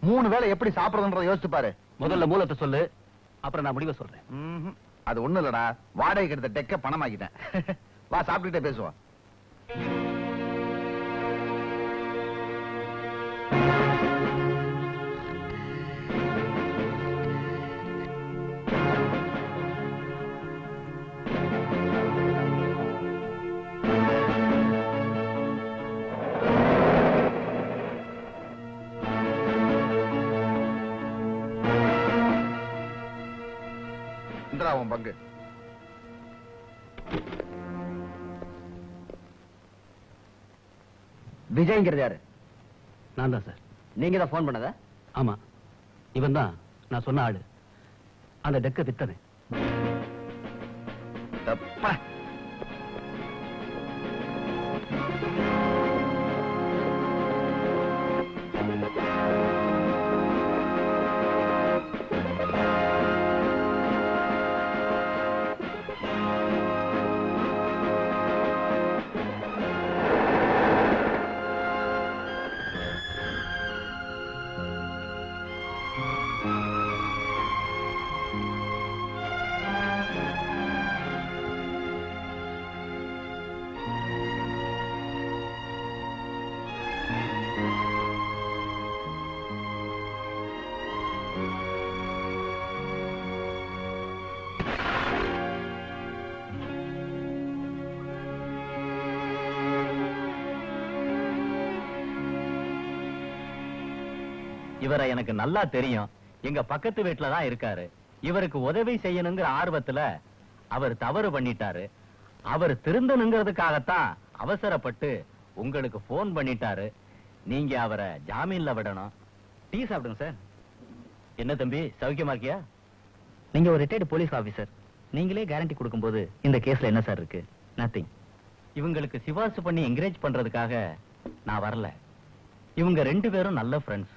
3 வேளை எப்படி சாப்பிடுறதுன்றத யோசிச்சு பாரு. முதல்ல மூலத்தை சொல்லு, அப்புறம் நான் முடிவை சொல்றேன். அது ஒண்ணு இல்லடா, வாடகை எடுத்த டெக்க பணமாக்கிட்டேன். வா, சாப்பிட்டுட்டே பேசுவோம். பங்கு விஜய்ங்கிறது யாரு? நான் தான் சார். நீங்க தான் போன் பண்ணதா? ஆமா, இவன் தான் நான் சொன்ன ஆளு. அந்த டெக்க வித்தனே. இவரை எனக்கு நல்லா தெரியும். எங்க பக்கத்து வீட்டுல தான் இருக்காரு. இவருக்கு உதவி செய்யணுங்கிற ஆர்வத்துல அவர் தவறு பண்ணிட்டாரு. அவர் திருந்தணுங்கிறதுக்காகத்தான் அவசரப்பட்டு உங்களுக்கு போன் பண்ணிட்டாரு. நீங்க அவரை ஜாமீன்ல விடணும். டீ சாப்பிடுங்க சார். என்ன தம்பி, சௌக்கியமா இருக்கியா? நீங்க ஒரு ரிட்டையர்டு போலீஸ் ஆபீசர். நீங்களே கேரண்டி கொடுக்கும்போது இந்த கேஸ்ல என்ன சார் இருக்கு? நத்திங். இவங்களுக்கு சிபாரிசு பண்ணி என்கரேஜ் பண்றதுக்காக நான் வரல. இவங்க 2 பேரும் நல்ல ஃப்ரெண்ட்ஸ்.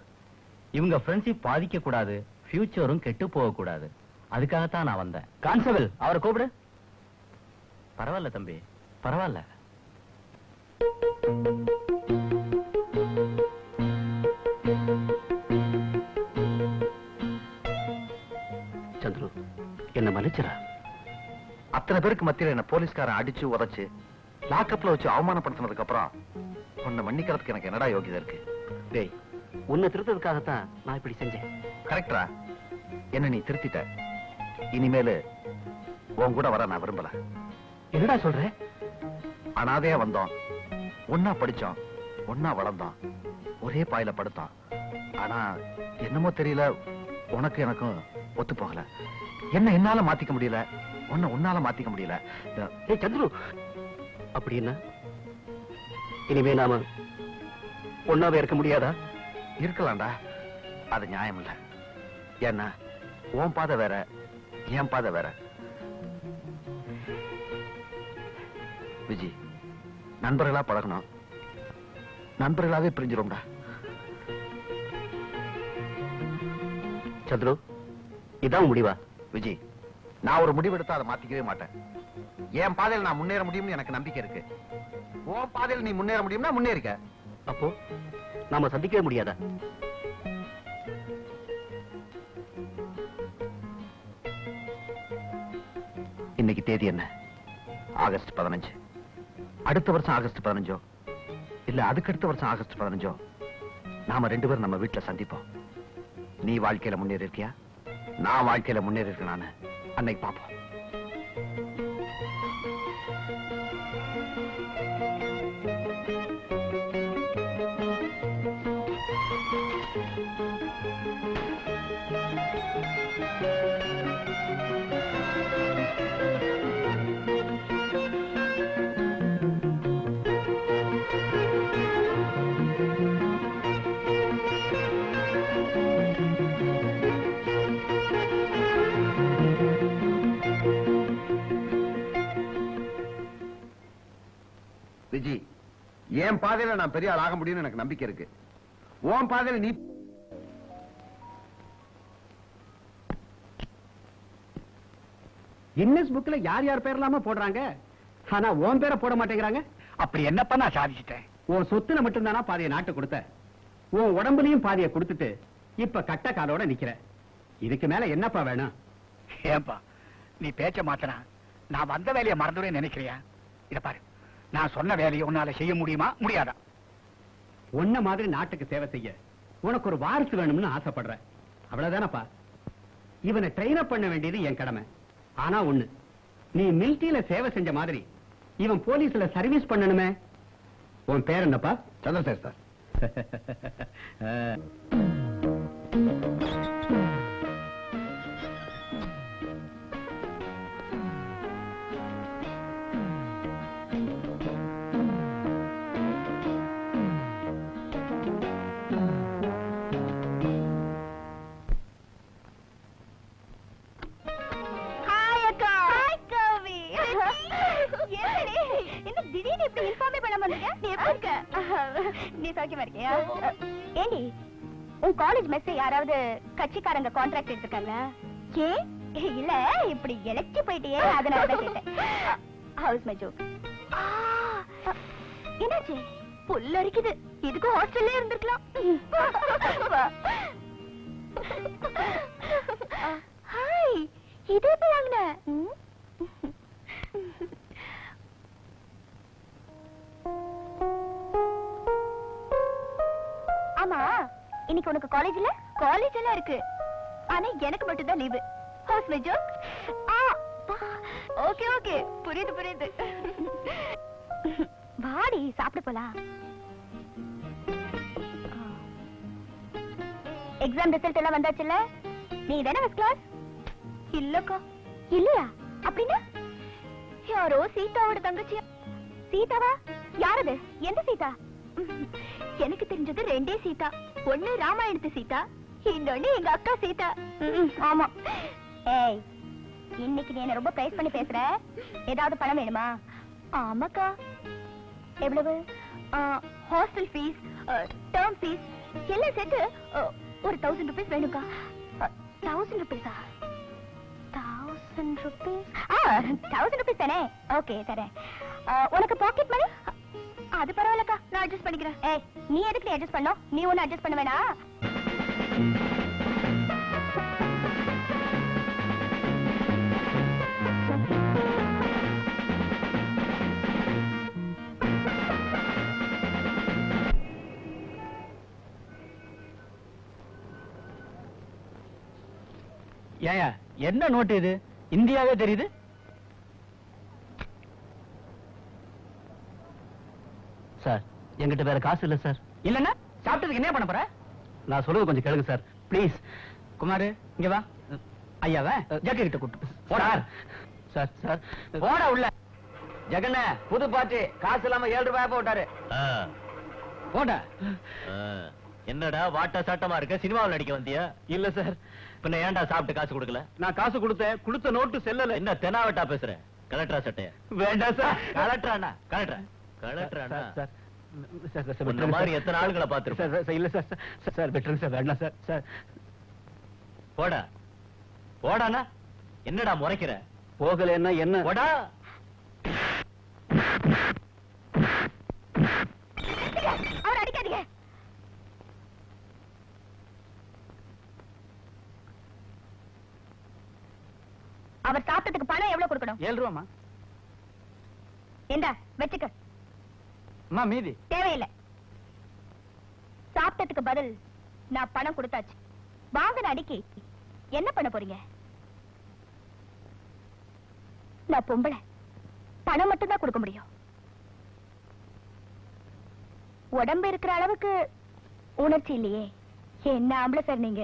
இவங்க ஃப்ரெண்ட்ஷிப் பாதிக்க கூடாது, ஃபியூச்சரும் கெட்டு போக கூடாது. அதுக்காகத்தான் நான் வந்தேன். கான்ஸ்டபிள், அவரை கூப்பிடு. பரவாயில்ல தம்பி, பரவாயில்ல. சந்துரு, என்ன மன்னிச்சிரா. அத்தனை பேருக்கு மத்தியில என்ன போலீஸ்காரன் அடிச்சு உரைச்சு லாக்கப்ல வச்சு அவமானப்படுத்தினதுக்கு அப்புறம் உன்னை மன்னிக்கிறதுக்கு எனக்கு என்னடா யோகியதா இருக்கு? டேய், உன்னை திருத்ததுக்காகத்தான் நான் இப்படி செஞ்சேன். கரெக்டா? என்ன நீ திருத்திட்ட. இனிமேல உன் கூட வர நான் விரும்பல. என்னடா சொல்ற? அனாதையா வந்தோம், ஒன்னா படிச்சோம், ஒன்னா வளர்ந்தோம், ஒரே பாயில படுத்தோம். ஆனா என்னமோ தெரியல, உனக்கு எனக்கும் ஒத்து போகல. என்ன என்னால மாத்திக்க முடியல, உன்னை உன்னால மாத்திக்க முடியல. ஏய் சந்துரு, அப்படின்னா இனிமே நாம ஒன்னாவே இருக்க முடியாதா? இருக்கலாம்டா, அது நியாயம் இல்ல. ஏன்னா உன் பாதை வேற, என் பாதை வேற. விஜி, நண்பர்களா பழகணும், நண்பர்களாவே பிரிஞ்சிரும்டா. சந்துரு, இதான் முடிவா? விஜி, நான் ஒரு முடிவு எடுத்து அதை மாத்திக்கவே மாட்டேன். என் பாதையில் நான் முன்னேற முடியும்னு எனக்கு நம்பிக்கை இருக்கு. உன் பாதையில் நீ முன்னேற முடியும்னா முன்னேறிக்க. அப்போ நாம சந்திக்கவே முடியாதா? இன்னைக்கு தேதி என்ன? ஆகஸ்ட் 15 அடுத்த வருஷம் ஆகஸ்ட் 15 இல்ல அதுக்கு அடுத்த வருஷம் ஆகஸ்ட் 15 நாம ரெண்டு பேரும் நம்ம வீட்ல சந்திப்போம் நீ வாழ்க்கையில முன்னேறிறியா நான் வாழ்க்கையில முன்னேறிறேனானே அன்னைக்கு பாப்போம் जी, என் பாதையில நான் பெரிய ஆளாக முடியும்னு எனக்கு நம்பிக்கை இருக்கு. உன் பாதையில நீ இன்னிஸ் புக்ல யார் யார் பேர்லாம போடுறாங்க? ஆனா உன் பேரை போட மாட்டேங்கறாங்க. அப்படி என்னப்பா நான் சாதிச்சிட்டேன்? உன் சொத்துல மட்டும் தானா பாதியை நாட்டு கொடுத்த? உன் உடம்புலயும் பாதியை கொடுத்துட்டு இப்ப கட்ட காலோட நிக்கிற. இதுக்கு மேல என்னப்பா வேணும்? ஏப்பா நீ பேச்ச மாத்தற. நான் வந்த வேலைய மறந்துடே நினைக்கிறியா? இத பாரு. நான் சொன்ன வேலையை உன்னால செய்ய முடியுமா முடியாதா உன்ன மாதிரி நாட்டுக்கு சேவை செய்ய உனக்கு ஒரு வாரிசு வேணும்னு ஆசைப்படுறேன் அவ்வளவுதானப்பா இவனை ட்ரெயின் அப் பண்ண வேண்டியது என் கடமை ஆனா ஒண்ணு நீ மிலிட்டரியில சேவை செஞ்ச மாதிரி இவன் போலீஸ்ல சர்வீஸ் பண்ணணுமே உன் பேர் என்னப்பா சந்திரசேகர் சார் கட்சிக்காரங்க கான்ட்ராக்ட் எடுத்துக்காங்க இல்ல இப்படி எலக்ட்ரி போயிட்டே அதனாலதான் கேட்டேன் ஹவுஸ் மேஜோ என்னாச்சு புல் அரிக்குது இதுக்கும் ஹாஸ்டல்ல இருந்திருக்கலாம் ஹாய் இது எப்ப வாங்கின ஆமா இன்னைக்கு உனக்கு காலேஜ்ல காலேஜ் எல்லாம் இருக்கு ஆனா எனக்கு மட்டும் தான் லீவு ஹவுஸ் மேஜோ ஆ ஓகே ஓகே புரியுது புரியுது வாடி சாப்பிட போலாம் எக்ஸாம் ரிசல்ட் எல்லாம் வந்தாச்சுல நீ தான ஃபர்ஸ்ட் கிளாஸ் இல்லக்கா இல்லையா அப்படின்னா யாரோ சீதாவோட தங்கச்சி சீதாவா யாரது எந்த சீதா எனக்கு தெரிஞ்சது ரெண்டே சீதா ஒண்ணு ராமாயணத்து சீதா இன்னொன்னு எங்க அக்கா சீதா ஆமா ஏய் இன்னைக்கு நீ என்ன ரொம்ப பிரைஸ் பண்ணி பேசுற ஏதாவது பணம் வேணுமா ஆமாக்கா எவ்வளவு ஹாஸ்டல் ஃபீஸ் டர்ம் ஃபீஸ் எல்லாம் சேர்த்து ஒரு 1000 ரூபீஸ் வேணுக்கா 1000 ரூபீஸா 1000 ரூபீஸ் 1000 ரூபீஸ் தானே ஓகே தரேன் உனக்கு பாக்கெட் மணி அது பரவாயில்லக்கா நான் அட்ஜஸ்ட் பண்ணிக்கிறேன் ஏய் நீ எதுக்கு அட்ஜஸ்ட் பண்ணோ நீ ஒன்னு அட்ஜஸ்ட் பண்ண வேணா ஏயா என்ன நோட்டு இது இந்தியாவே தெரியுது சார் என்கிட்ட வேற காசு இல்ல சார் இல்லன்னா சாப்பிட்டதுக்கு என்ன பண்ண போற நான் சொல்றது கொஞ்சம் கேளுங்க சார் ப்ளீஸ் குமார் இங்க வா ஐயாவா ஜக்கி கிட்ட கூட்டு போடா சார் சார் போடா உள்ள ஜெகண்ணே புது பாட்டி காசு இல்லாம 7 ரூபாய் போட்டாரு போடா என்னடா வாட்ட சாட்டமா இருக்க சினிமாவில் நடிக்க வந்தியா இல்ல சார் பின்ன ஏன்டா சாப்பிட்டு காசு கொடுக்கல நான் காசு கொடுத்தேன் கொடுத்த நோட்டு செல்லல என்ன தெனாவட்டா பேசுறேன் கலெக்டரா சட்டைய வேண்டாம் சார் கலெக்டரானா கலெக்டரானா சார் சார் சார் இந்த மாதிரி எத்தனை ஆளுகளை பாத்துறீங்க சார் இல்ல சார் சார் பெட்ரோல் சார் வேண்டாம் சார் சார் போடா போடானா என்னடா முறைக்கிற போகலன்னா என்ன போடா அவர் அடிக்காதீங்க அவர் சாப்பிட்டதுக்கு பணம் எவ்வளவு கொடுக்கணும் 7 ரூபாய்மா इंदा वेच्चुक्को अम्मा मीदी தேவை இல்ல சாப்பிட்டதுக்கு பதில் நான் பணம் கொடுத்தாச்சு வாங்கன அடிக்கி என்ன பண்ண போறீங்க நான் பொம்பளை பணம் மட்டும் தான் கொடுக்க முடியும் உடம்பு இருக்கிற அளவுக்கு உணர்ச்சி இல்லையே என்ன ஆம்பளை சார் நீங்க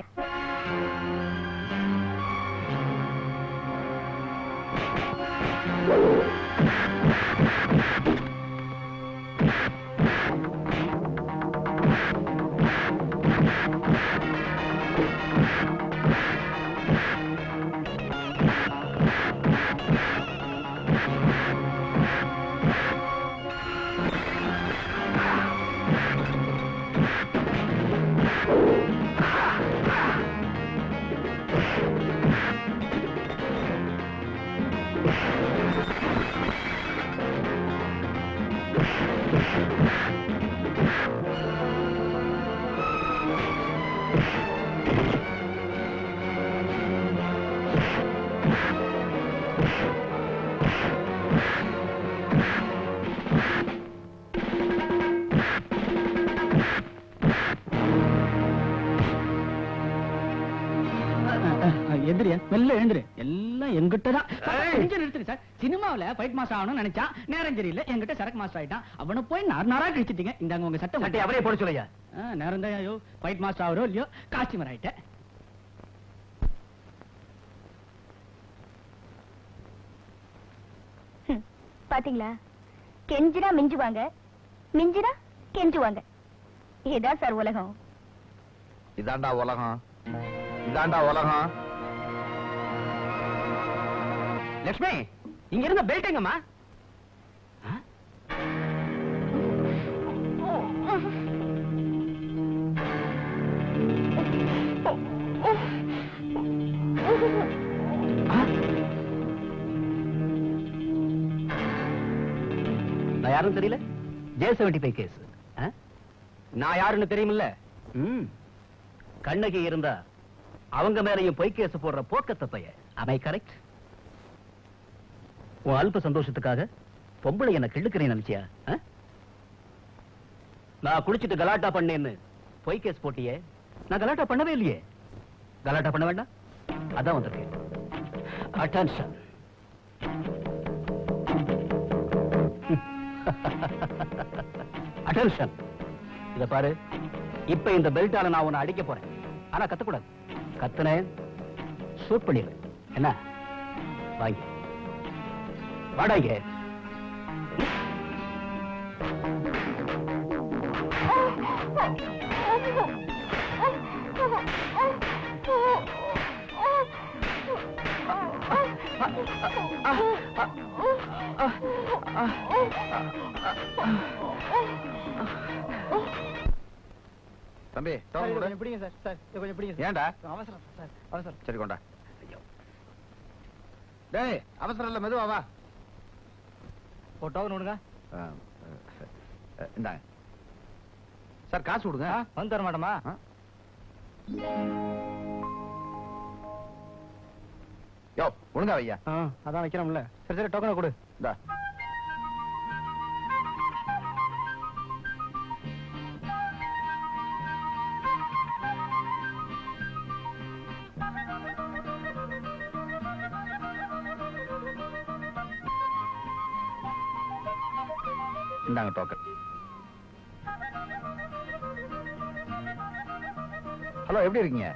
உலகம் लक्ष्मी इंगे इरुंदा बेल्ट एंगम्मा ना यारुन्नु तेरियला J75 केस ना यारुन्नु तेरियुमिल्ला कण्णकि इरुंदा अवंग मेलैयुम पोई केस पोडुற போக்கத்தப்பைய am I correct உன் அல்ப சந்தோஷத்துக்காக பொம்பளை என்ன கிள்ளுக்கிறேன் நினைச்சியா நான் குளிச்சுட்டு கலாட்டா பண்ணேன்னு பொய் கேஸ் போட்டியே நான் கலாட்டா பண்ணவே இல்லையே கலாட்டா பண்ண வேண்டாம் அதான் வந்திருக்கேன் அட்டென்ஷன் அட்டென்ஷன் இத பாரு இப்ப இந்த பெல்ட்டால நான் உன்னை அடிக்க போறேன் ஆனா கத்தக்கூடாது கத்துனே ஷூட் பண்ணிடு என்ன வாங்கி बड़ा ये तंबी तोंग कोड पिडिंग सर सर कोई पिडिंग ஏண்டா அவசரம் சார் அவசரம் சரி கொண்டா டேய் அவசரம் இல்ல மெதுவா வா फोटोगा सर का मैडम यो उड़ंगा भैया अदा வைக்கறோம்ல சரி சரி டோக்கன் கொடு டா हेलो எப்படி இருக்கீங்க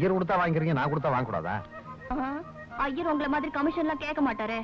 ஐயர் கொடுத்தா வாங்குறீங்க நான் கொடுத்தா வாங்க கூடாதா ஐயர் உங்கள மாதிரி கமிஷன்லாம் கேட்க மாட்டாரே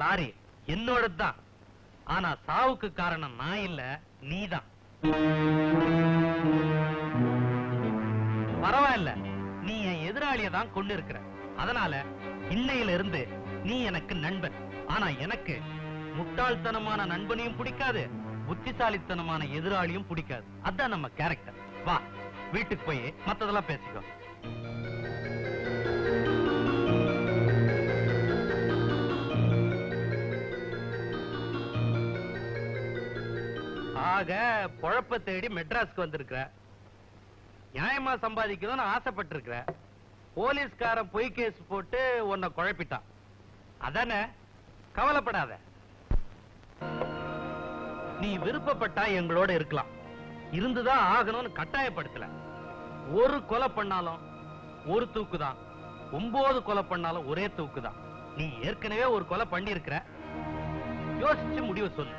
லாரி என்னோடதான், ஆனா சாவுக்கு காரணம் நான் இல்ல, நீதான். பரவாயில்ல, நீ என் எதிராளியதான் கொண்டு இருக்கிற. அதனால இன்னையில இருந்து நீ எனக்கு நண்பன். ஆனா எனக்கு முட்டாள்தனமான நண்பனையும் பிடிக்காது, புத்திசாலித்தனமான எதிராளியும் பிடிக்காது. அதான் நம்ம கேரக்டர். வா, வீட்டுக்கு போய் மத்ததெல்லாம் பேசிக்கோ. ஆக பொழப்ப தேடி மெட்ராஸ்க்கு வந்திருக்கிற, நியாயமா சம்பாதிக்கணும்னு ஆசைப்பட்டிருக்கிற, போலீஸ்காரன் பொய் கேஸ் போட்டு உன்னை குழப்பிட்டான். அதானே, கவலைப்படாத. நீ விருப்பப்பட்டா எங்களோட இருக்கலாம், இருந்துதான் ஆகணும்னு கட்டாயப்படுத்தல. ஒரு கொலை பண்ணாலும் ஒரு தூக்குதான், 9 கொலை பண்ணாலும் ஒரே தூக்குதான். நீ ஏற்கனவே ஒரு கொலை பண்ணி இருக்கிற, யோசிச்சு முடிவு சொல்லு.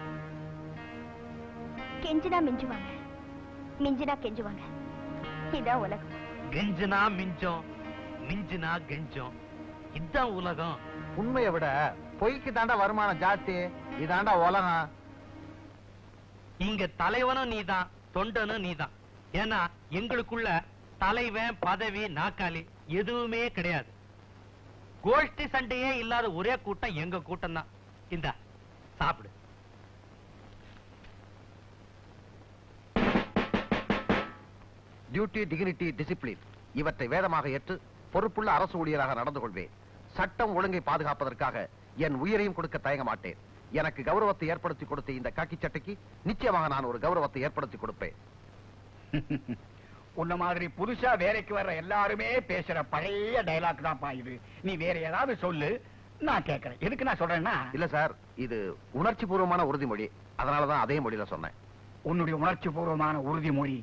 கெஞ்சினா மிஞ்சுவாங்க, மிஞ்சினா கெஞ்சுவாங்க. இதான் உலகம். கெஞ்சினா மிஞ்சம், மிஞ்சினா கெஞ்சம். இதான் உலகம். உண்மையை விட பொய்க்கு தாண்டா வருமானம் ஜாஸ்தி. இதாண்டா உலகம். இங்க தலைவனும் நீதான், தொண்டனும் நீதான். ஏன்னா எங்களுக்குள்ள தலைவன், பதவி, நாக்காளி எதுவுமே கிடையாது. கோஷ்டி சண்டையே இல்லாத ஒரே கூட்டம் எங்க கூட்டம் தான். இந்தா சாப்பிடு. டியூட்டி, டிகினிட்டி, டிசிப்ளின் இவற்றை வேதமாக ஏற்று பொறுப்புள்ள அரசு ஊழியராக நடந்து கொள்வேன். சட்டம் ஒழுங்கை பாதுகாப்பதற்காக என் உயிரையும் கொடுக்க தயங்க மாட்டேன். எனக்கு கௌரவத்தை ஏற்படுத்தி கொடுத்த இந்த காக்கி சட்டைக்கு நிச்சயமாக நான் ஒரு கௌரவத்தை ஏற்படுத்தி கொடுப்பேன். உன்ன மாதிரி புதுசா வேலைக்கு வர்ற எல்லாருமே பேசுற பழைய டயலாக் தான். நீ வேற ஏதாவது சொல்லு, நான் கேட்கிறேன். எதுக்கு நான் சொல்றேன்னா இல்ல சார், இது உணர்ச்சி பூர்வமான உறுதிமொழி, அதனால தான் அதே மொழியில சொன்னேன். உன்னுடைய உணர்ச்சி பூர்வமான உறுதிமொழி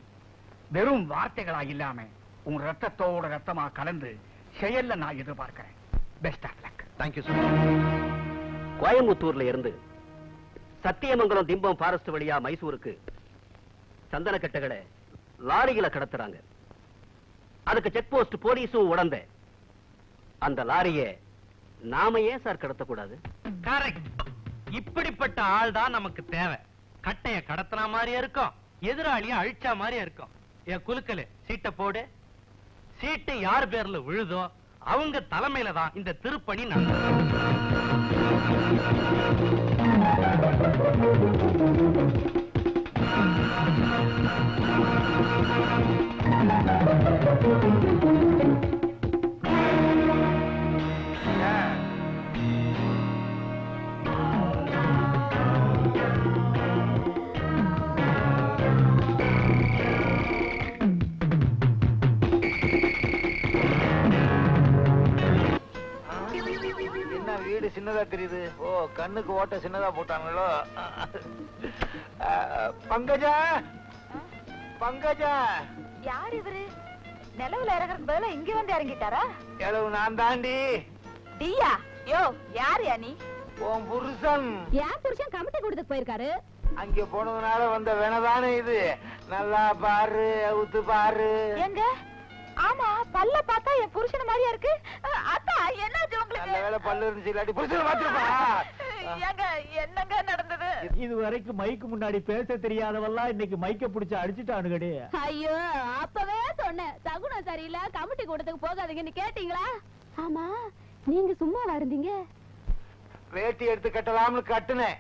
வெறும் வார்த்தைகளா இல்லாம உன் ரத்தத்தோட ரத்தமா கலந்து செயல்ல நான் எதிர்பார்க்கிறேன். Best of luck. Thank you sir. கோயம்புத்தூர்ல இருந்து சத்தியமங்கலம் திம்பம் ஃபாரஸ்ட் வழியா மைசூருக்கு சந்தனக்கட்டைகளை லாரியில கடத்துறாங்க. அதுக்கு செக் போஸ்ட் போலீஸும் உடந்த. அந்த லாரியை நாம ஏன் சார் கடத்தக்கூடாது? கரெக்ட். இப்படிப்பட்ட ஆள் தான் நமக்கு தேவை. கட்டைய கடத்தினா மாதிரியா இருக்கும், எதிராளிய அழிச்சா மாதிரியா இருக்கும். என் குலுக்கலு சீட்டை போடு. சீட்டு யார் பேர்ல விழுதோ அவங்க தலைமையில தான் இந்த திருப்பணி சின்னதா தெரியுது. ஓ, கண்ணுக்கு ஓட்ட சின்னதா போட்டாங்களோ. பங்கஜா, பங்கஜா. யார் இவரு? நிலவுல இறங்கறதுக்கு பதிலா இங்க வந்து இறங்கிட்டாரா? நிலவு நான் தாண்டி. டியா யோ, யார் யா நீ? உன் புருஷன். ஏன் புருஷன் கமிட்டி கூட்டத்துக்கு போயிருக்காரு? அங்க போனதுனால வந்த வேணதானே இது. நல்லா பாரு, ஊத்து பாரு. எங்க? ஆமா, பல்ல பார்த்தா என் புருஷன மாதிரியா இருக்கு. அத்தா என்னாச்சு உங்களுக்கு? நல்லவேளை பல்லு இருந்துச்சு, இல்லாட்டி புருஷன பாத்துப்பா. ஏங்க என்னங்க நடந்தது? இது வரைக்கும் மைக்கு முன்னாடி பேச தெரியாதவல்லா இன்னைக்கு மைக்க புடிச்சு அடிச்சிட்டானுங்கடி. ஐயோ, அப்பவே சொன்னேன் சகுன சரியில்லை, கமிட்டி கூட்டத்துக்கு போகாதீங்கன்னு கேட்டீங்களா? ஆமா, நீங்க சும்மாவா இருந்தீங்க? வேட்டி எடுத்து கட்டலாம்னு கட்டுனேன்,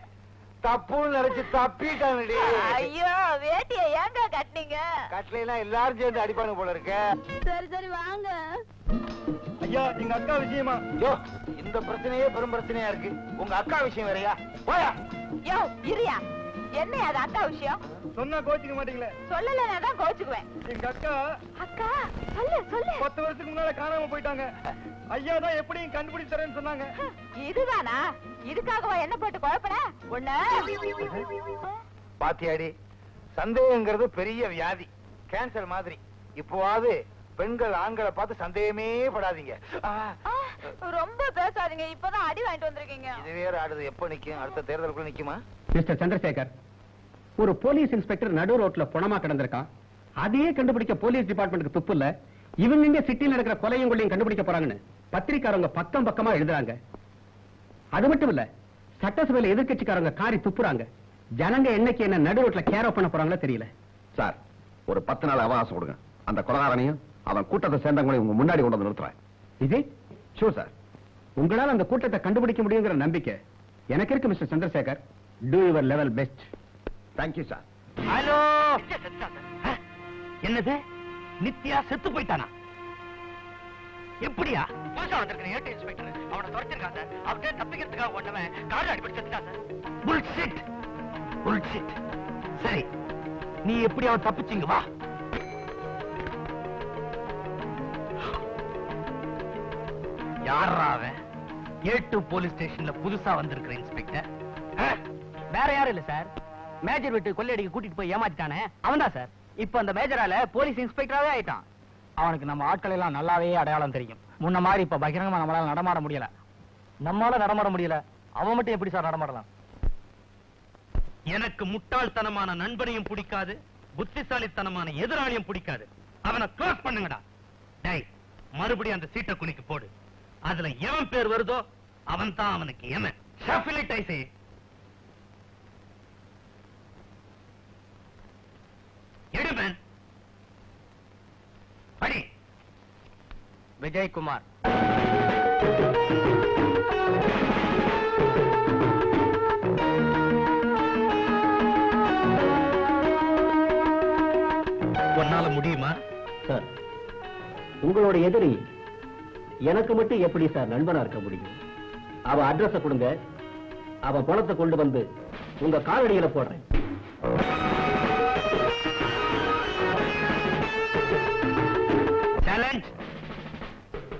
தப்புன்னு நினைச்சு தப்பிட்டானுடி. ஐயோ, வேட்டியை ஏங்க கட்டினீங்க? கட்டலைனா எல்லாரும் சேர்ந்து அடிப்பானு போல இருக்க. சரி சரி வாங்க. ஐயா, எங்க அக்கா விஷயமா? யோ, இந்த பிரச்சனையே பெரும் பிரச்சனையா இருக்கு. உங்க அக்கா விஷயம் வேறயா? போயா. யோ இரியா, என்ன அது அக்கா விஷயம்? சொன்னா கோச்சிக்க மாட்டீங்களே. சொல்லலனா தான் கோச்சிக்குவேன். எங்க அக்கா. அக்கா சொல்ல சொல்ல 10 வருஷத்துக்கு முன்னால காணாம போயிட்டாங்க. ஐயா தான் எப்படியும் கண்டுபிடிச்சு தரேன்னு சொன்னாங்க. இதுதானா? இதுக்காகவா என்ன போட்டு குழப்பற? பாத்தியாடி, சந்தேகங்கிறது பெரிய வியாதி, கேன்சர் மாதிரி. இப்போவாது பெண்கள் ஆண்களை பார்த்து சந்தேகமே படாதீங்க. ரொம்ப பேசாதீங்க, இப்பதான் அடி வாங்கிட்டு வந்திருக்கீங்க. இது வேற ஆடுது. எப்ப நிக்கும்? அடுத்த தேர்தலுக்குள்ள நிக்குமா? மிஸ்டர் சந்திரசேகர், ஒரு போலீஸ் இன்ஸ்பெக்டர் நடு ரோட்ல பணமா கிடந்திருக்கான். அதையே கண்டுபிடிக்க போலீஸ் டிபார்ட்மெண்ட்டுக்கு துப்பு இல்ல. இவங்க சிட்டியில் நடக்கிற கொலையும் கொள்ளையும் கண்டுபிடிக்க போறாங்கன்னு பத்திரிக்காரங்க பக்கம் பக்கமா எழுதுறாங்க. அது மட்டும் இல்ல, சட்டசபையில எதிர்கட்சிக்காரங்க காரி துப்புறாங்க. ஜனங்க என்னைக்கு என்ன நடு ரோட்ல கேர் பண்ண போறாங்களோ தெரியல. சார், ஒரு 10 நாள் அவகாசம் கொடுங்க. அந்த கொலைகாரனையும் அவன் கூட்டத்தை சேர்ந்தவங்களையும் உங்க முன்னாடி கொண்டு வந்து நிறுத்துறேன். இது ஷூர் சார், உங்களால் அந்த கூட்டத்தை கண்டுபிடிக்க முடியுங்கிற நம்பிக்கை எனக்கு இருக்கு. Mister Chandrasekhar, do your level best. Thank you sir. Hello, என்னது நித்யா செத்து போயிட்டானா? எப்படியா? புதுசா வந்திருக்கிற ஏடி இன்ஸ்பெக்டர் அவனை துரத்திருக்கான் சார். அவர்கிட்ட தப்பிக்கிறதுக்காக ஓட்டவன் கார் அடிபட்டு செத்துட்டான் சார். Bullshit, bullshit. சரி, நீ எப்படி அவன் தப்பிச்சிங்க? வா. யாரா அவன்? ஏட்டு போலீஸ் ஸ்டேஷன்ல புதுசா வந்திருக்கிற இன்ஸ்பெக்டர். வேற யாரும் இல்ல சார், மேஜர் வீட்டு கொள்ளையடிக்கு கூட்டிட்டு போய் ஏமாத்திட்டானே அவன் தான் சார். இப்ப அந்த மேஜரால போலீஸ் இன்ஸ்பெக்டராவே ஆயிட்டான். அவனுக்கு நம்ம ஆட்கள் எல்லாம் நல்லாவே அடையாளம் தெரியும். முன்ன மாதிரி இப்ப பகிரங்கமா நம்மளால நடமாட முடியல. நம்மளால நடமாட முடியல, அவன் மட்டும் எப்படி சார் நடமாடலாம்? எனக்கு முட்டாள்தனமான நண்பனையும் பிடிக்காது, புத்திசாலித்தனமான எதிராளியும் பிடிக்காது. அவனை க்ளோஸ் பண்ணுங்கடா. டேய், மறுபடியும் அந்த சீட்டை குனிக்கு போடு. அதுல எவன் பேர் வருதோ அவன் தான் அவனுக்கு எமன். எடுமன் அடி. விஜயகுமார். ஒன்னால முடியுமா சார்? உங்களோட எதிரி எனக்கு மட்டும் எப்படி சார் நண்பனா இருக்க முடியும்? அவ அட்ரஸ் கொடுங்க, அவ பணத்தை கொண்டு வந்து உங்க காலடியில போடுறேன்.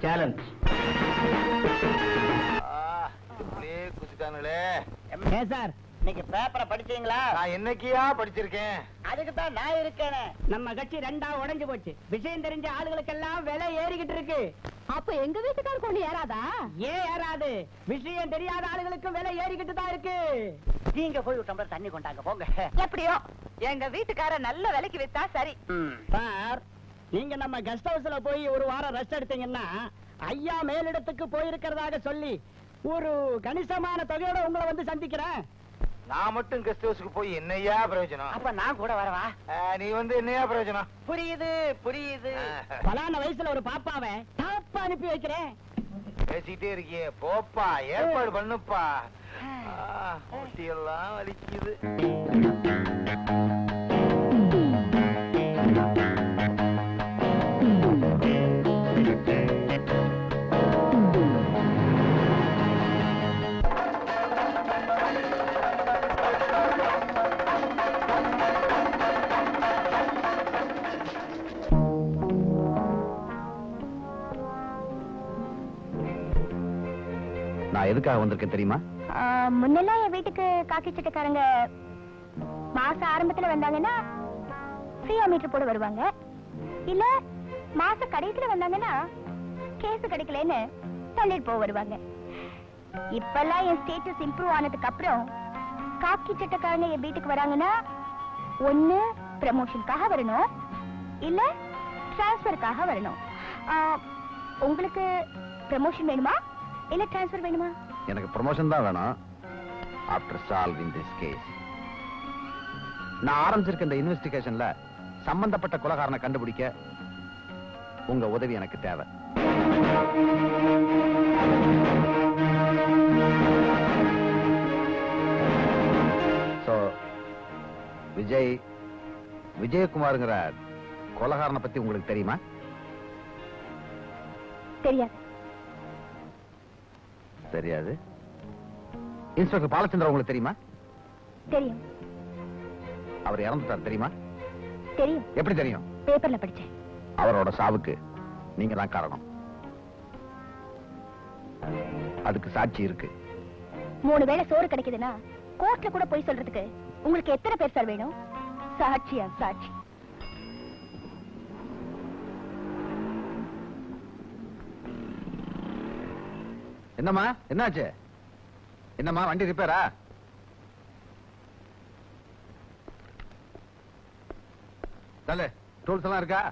சேலஞ்ச். சார் இன்னைக்கு பேப்பரை படிச்சீங்களா? நான் என்னைக்கியா படிச்சிருக்கேன். அதுக்கு தான் நான் இருக்கேனே. நம்ம கட்சி ரெண்டா உடைஞ்சு போச்சு. விஷயம் தெரிஞ்ச ஆளுகளுக்கு எல்லாம் விலை ஏறிக்கிட்டு இருக்கு. அப்ப எங்க வீட்டுக்கார கொண்டு ஏறாதா? ஏன் ஏறாது? விஷயம் தெரியாத ஆளுகளுக்கு விலை ஏறிக்கிட்டு தான் இருக்கு. நீங்க போய் ஒரு டம்ளர் தண்ணி கொண்டாங்க போங்க. எப்படியோ எங்க வீட்டுக்கார நல்ல விலைக்கு வித்தா சரி. சார் நீங்க நம்ம கெஸ்ட் ஹவுஸ்ல போய் ஒரு வாரம் ரெஸ்ட் எடுத்தீங்கன்னா ஐயா மேலிடத்துக்கு போயிருக்கிறதாக சொல்லி ஒரு கணிசமான தொகையோட உங்களை வந்து சந்திக்கிறேன். நான் மட்டும் கெஸ்ட் ஹவுஸ்க்கு போய் என்னையா பிரயோஜனம்? அப்ப நான் கூட வரவா? நீ வந்து என்னையா பிரயோஜனம்? புரியுது புரியுது. பலான வயசுல ஒரு பாப்பாவை தாப்பா அனுப்பி வைக்கிறேன். பேசிட்டே இருக்கியே, போப்பா, ஏற்பாடு பண்ணுப்பா. முட்டியெல்லாம் வலிக்குது. எதுக்காக வந்திருக்கேன் தெரியுமா? முன்னெல்லாம் என் வீட்டுக்கு காக்கி சட்டைக்காரங்க மாச ஆரம்பத்துல வந்தாங்கன்னா ஃப்ரீயா மீட்டர் போட வருவாங்க. இல்ல மாச கடைசியில வந்தாங்கன்னா கேஸ் கிடைக்கலன்னு தள்ளிட்டு போக வருவாங்க. இப்பெல்லாம் என் ஸ்டேட்டஸ் இம்ப்ரூவ் ஆனதுக்கு அப்புறம் காக்கி சட்டைக்காரங்க என் வீட்டுக்கு வராங்கன்னா ஒண்ணு ப்ரமோஷனுக்காக வரணும், இல்ல டிரான்ஸ்பருக்காக வரணும். உங்களுக்கு ப்ரமோஷன் வேணுமா இல்ல ட்ரான்ஸ்பர் வேணுமா? எனக்கு ப்ரமோஷன் தான் வேணும். ஆஃப்டர் சால்விங் திஸ் கேஸ் நான் ஆரம்பிச்சிருக்க இந்த இன்வெஸ்டிகேஷன்ல சம்பந்தப்பட்ட கொலைகாரனை கண்டுபிடிக்க உங்க உதவி எனக்கு தேவை. சோ விஜயகுமார்ங்கிற கொலைகாரனை பத்தி உங்களுக்கு தெரியுமா? தெரியாது. தெரியாது. இன்ஸ்பெக்டர் பாலச்சந்திரன் உங்களுக்கு தெரியுமா? தெரியும். அவர் இறந்துட்டார் தெரியுமா? தெரியும். எப்படி தெரியும்? பேப்பர்ல படிச்சேன். அவரோட சாவுக்கு நீங்க தான் காரணம். அதுக்கு சாட்சி இருக்கு. 3 வேளை சோறு கிடைக்குதுன்னா கோர்ட்ல கூட போய் சொல்றதுக்கு உங்களுக்கு எத்தனை பேர் சார் வேணும்? சாட்சியா? சாட்சி. என்னம்மா என்னாச்சு? என்னம்மா வண்டி ரிப்பேரா? தல டூல்ஸ் எல்லாம் இருக்கா?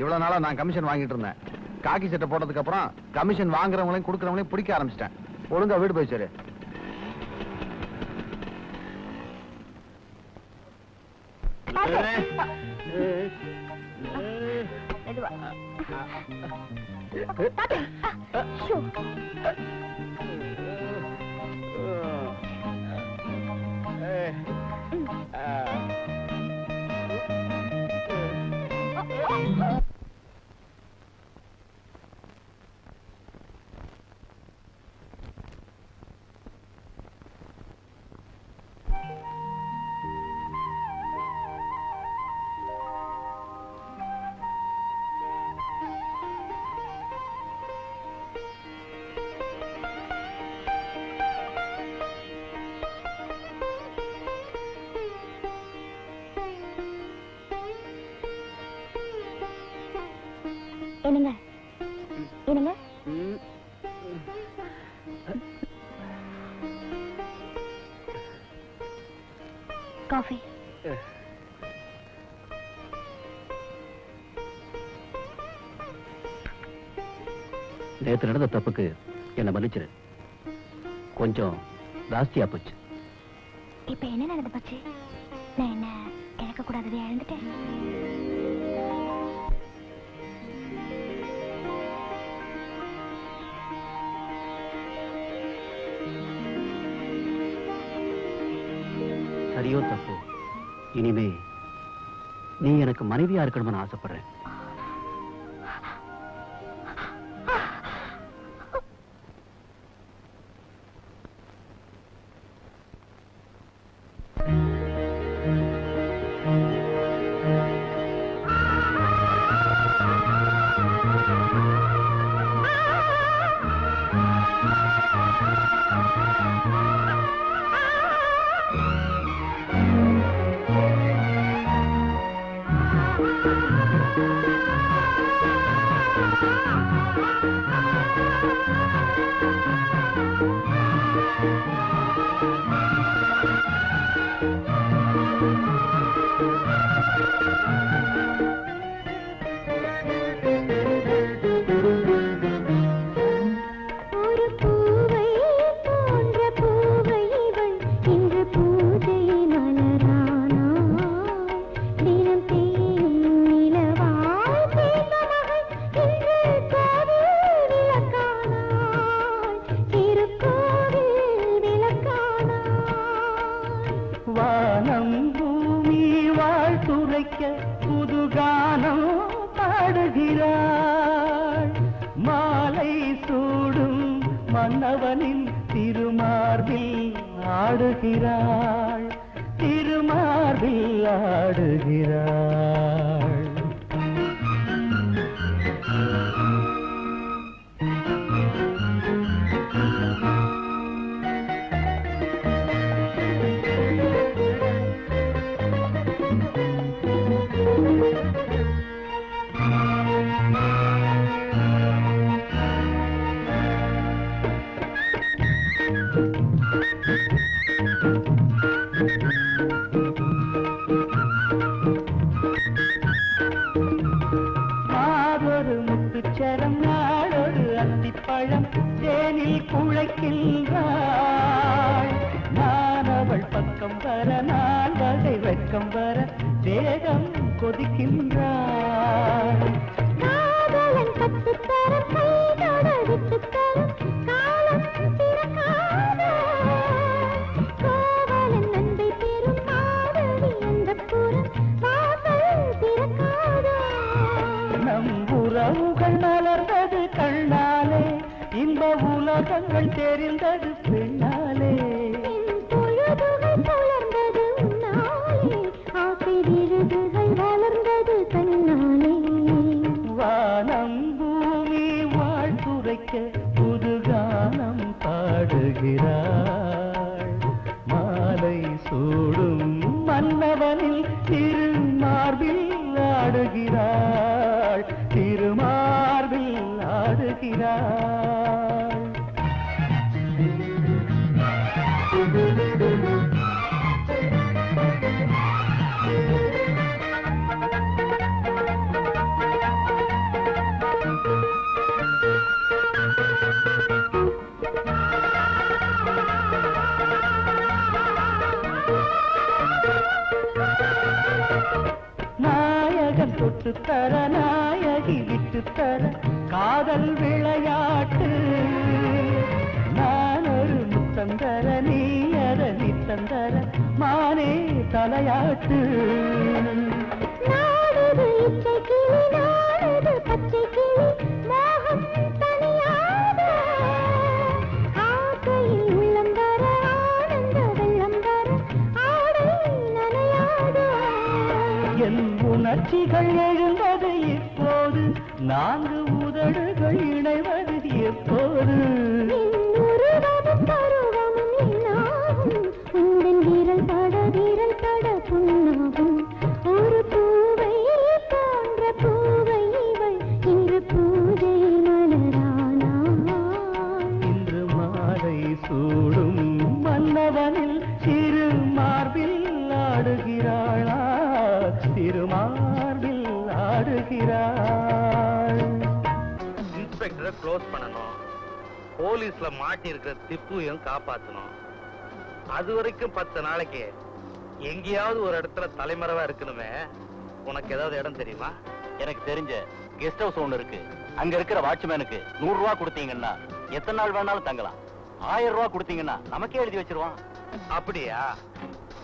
இவ்வளவு நாளா நான் கமிஷன் வாங்கிட்டு இருந்தேன். காக்கி சட்டை போட்டதுக்கு அப்புறம் கமிஷன் வாங்குறவங்களையும் கொடுக்கறவங்களையும் பிடிக்க ஆரம்பிச்சிட்டேன். ஒழுங்கா வீடு போய் சேரு. நேத்து நடந்த தப்புக்கு என்ன மன்னிச்சிரு. கொஞ்சம் ஜாஸ்தியா போச்சு. இப்ப என்ன நடந்து போச்சு? நான் என்ன கேட்க கூடாதே இழந்துட்டேன். सरियो तपो इनिमे நீ எனக்கு மனைவியா இருக்கணும்னு ஆசைப்படுறேன்.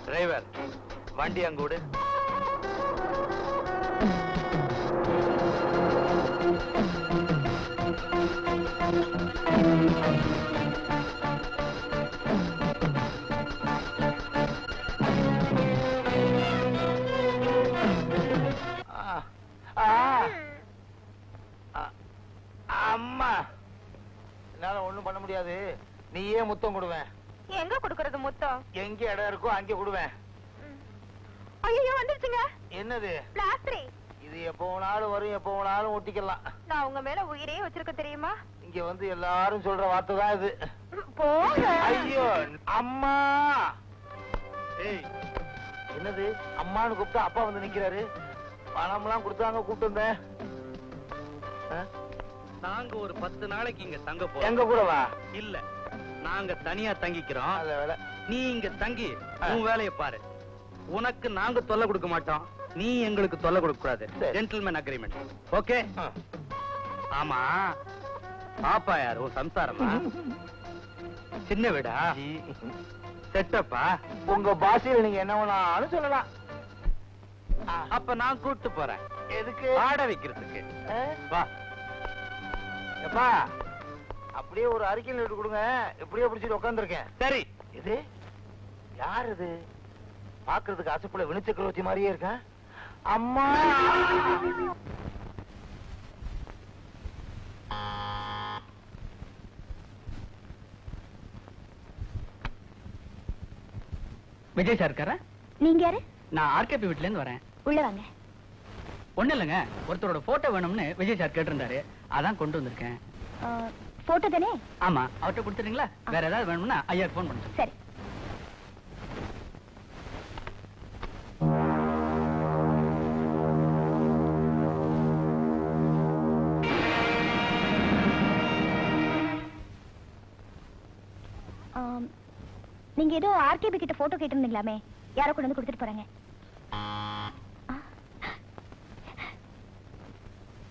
டிரைவர் வண்டி அங்கோடு मुत्तम कुडुवें எங்க குடுக்குறது முத்தம் எங்க இடம் இருக்கோ அங்க குடுவேன் ஐயோ வந்துட்டீங்க என்னது பிளாஸ்டரி இது எப்போனாலும் வரும் எப்போனாலும் ஒட்டிக்கலாம் நான் உங்க மேல உயிரே வச்சிருக்க தெரியுமா இங்க வந்து எல்லாரும் சொல்ற வார்த்தை தான் இது போங்க ஐயோ அம்மா ஏய் என்னது அம்மான்னு கூப்பிட்டு அப்பா வந்து நிக்கிறாரு பணம்லாம் கொடுத்தாங்க கூப்பிட்டு வந்தேன் நாங்க ஒரு 10 நாளைக்கு இங்க தங்க போறோம் எங்க கூடவா இல்ல நாங்க தனியா தங்கிக்கிறோம் நீ இங்க தங்கி உன் வேலைய பாரு உனக்கு நாங்க தொல்லை கொடுக்க மாட்டோம் நீ எங்களுக்கு தொல்லை கொடுக்க கூடாது ஜென்டில்மேன் அக்ரிமெண்ட் ஓகே ஆமா பாப்பா யார் உன் சம்சாரமா சின்ன வீடா செட்டப்பா உங்க பாஷையில நீங்க என்ன வேணாலும் சொல்லலாம் அப்ப நான் கூப்பிட்டு போறேன் எதுக்கு ஆட வைக்கிறதுக்கு வா எப்பா அப்படியே ஒரு அரிக்கன் எடுத்து கொடுங்க இப்படியே புடிச்சிட்டு உட்கார்ந்திருக்கேன் சரி இது யார் இது பாக்குறதுக்கு அசப்புல வினுச்சக்கரவர்த்தி மாதிரியே இருக்கா அம்மா விஜய் சார் இருக்காரா நீங்க யாரு நான் ஆர்கேபி வீட்ல இருந்து வரேன் உள்ள வாங்க ஒண்ணு இல்லங்க ஒருத்தரோட போட்டோ வேணும்னு விஜய் சார் கேட்டிருந்தாரு அதான் கொண்டு வந்திருக்கேன் फोटो देने? आमा, आउट बुढ़ते निकला, मेरे दादा बन मुना, आया फोन बन चुका। सर। निंगे दो आरकेबी की तो फोटो केटन निकला मैं, यारों को नंद कुर्ते पड़ेंगे।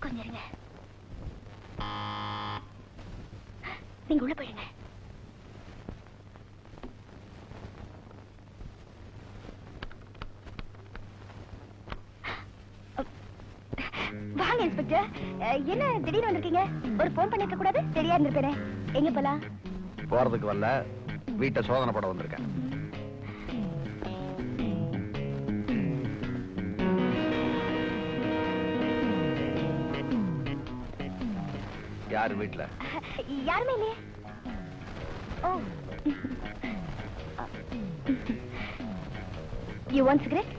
कौन जरिये? நீங்க உள்ள போயிடுங்க வாங்க இன்ஸ்பெக்டர் என்ன திடீர்னு வந்திருக்கீங்க ஒரு போன் பண்ணிக்க கூடாது சரியா இருந்திருப்பேனே எங்க போலாம் போறதுக்கு வரல வீட்டை சோதனை போட வந்திருக்கேன் यार वीटला यार मेले ओ यू वांट सिगरेट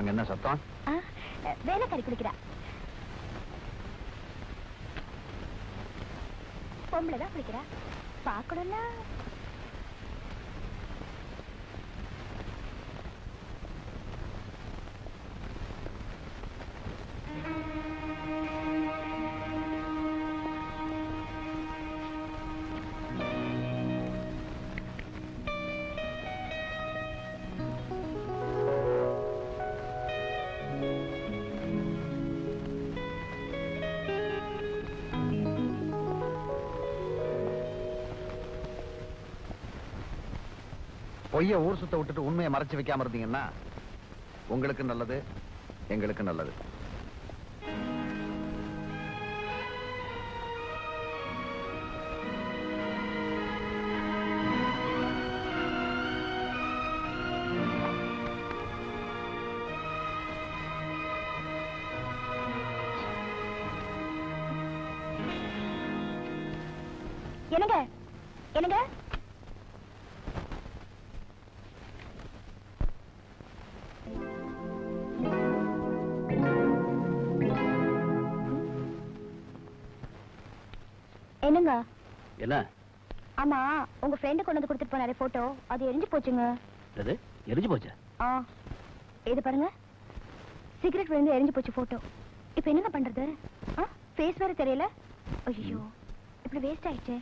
அங்க என்ன சத்தம் வேலை கறி குடிக்கிறா பொம்பளை தான் குடிக்கிறா பார்க்கணும்னா பொய்யை ஊர் சுத்த விட்டுட்டு உண்மையை மறைச்சு வைக்காம இருந்தீங்கன்னா உங்களுக்கு நல்லது, எங்களுக்கு நல்லது. என்னங்க என்னங்க என்னங்க என்ன? ஆமா உங்க ஃப்ரெண்ட் கொண்டு வந்து கொடுத்துட்டு போனாரே போட்டோ, அது எரிஞ்சு போச்சுங்க. அது எரிஞ்சு போச்சா? ஆ, இது பாருங்க, சிகரெட் விழுந்து எரிஞ்சு போச்சு போட்டோ. இப்போ என்னங்க பண்றது? ஆ, ஃபேஸ் வேற தெரியல. ஐயோ இப்படி வேஸ்ட் ஆயிடுச்சு.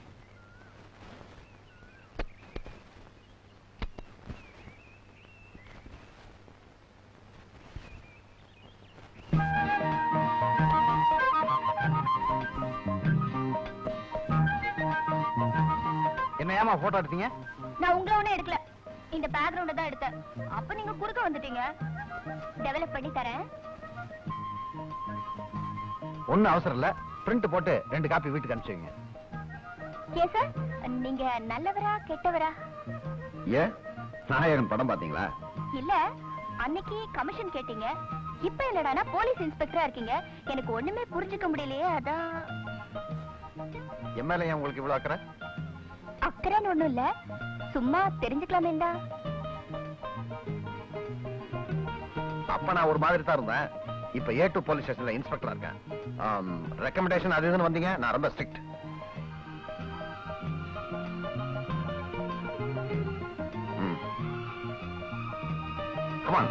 என்னையமா போட்டோ எடுத்தீங்க? நான் உங்களை ஒண்ணே எடுக்கல, இந்த பேக்ரவுண்ட் தான் எடுத்தேன். அப்ப நீங்க குறுக்க வந்துட்டீங்க. டெவலப் பண்ணி தரேன், ஒண்ணு அவசரம் இல்ல. பிரிண்ட் போட்டு 2 காப்பி வீட்டுக்கு அனுப்பிச்சுங்க. கே சார், நீங்க நல்லவரா கெட்டவரா? ஏ நாயகன் படம் பாத்தீங்களா? இல்ல, அன்னைக்கு கமிஷன் கேட்டீங்க, இப்ப என்னடானா போலீஸ் இன்ஸ்பெக்டரா இருக்கீங்க. எனக்கு ஒண்ணுமே புரிஞ்சுக்க முடியலையே, அதான். எம்எல்ஏ உங்களுக்கு இவ்வளவு அக்கறை? அக்கறைன்னு ஒண்ணும் இல்ல, சும்மா தெரிஞ்சுக்கலாமே. அப்ப நான் ஒரு மாதிரி தான் இருந்தேன், இப்ப A2 போலீஸ் ஸ்டேஷன்ல இன்ஸ்பெக்டரா இருக்கேன். ரெக்கமெண்டேஷன் அது இதுன்னு வந்தீங்க, நான் ரொம்ப strict. Come on.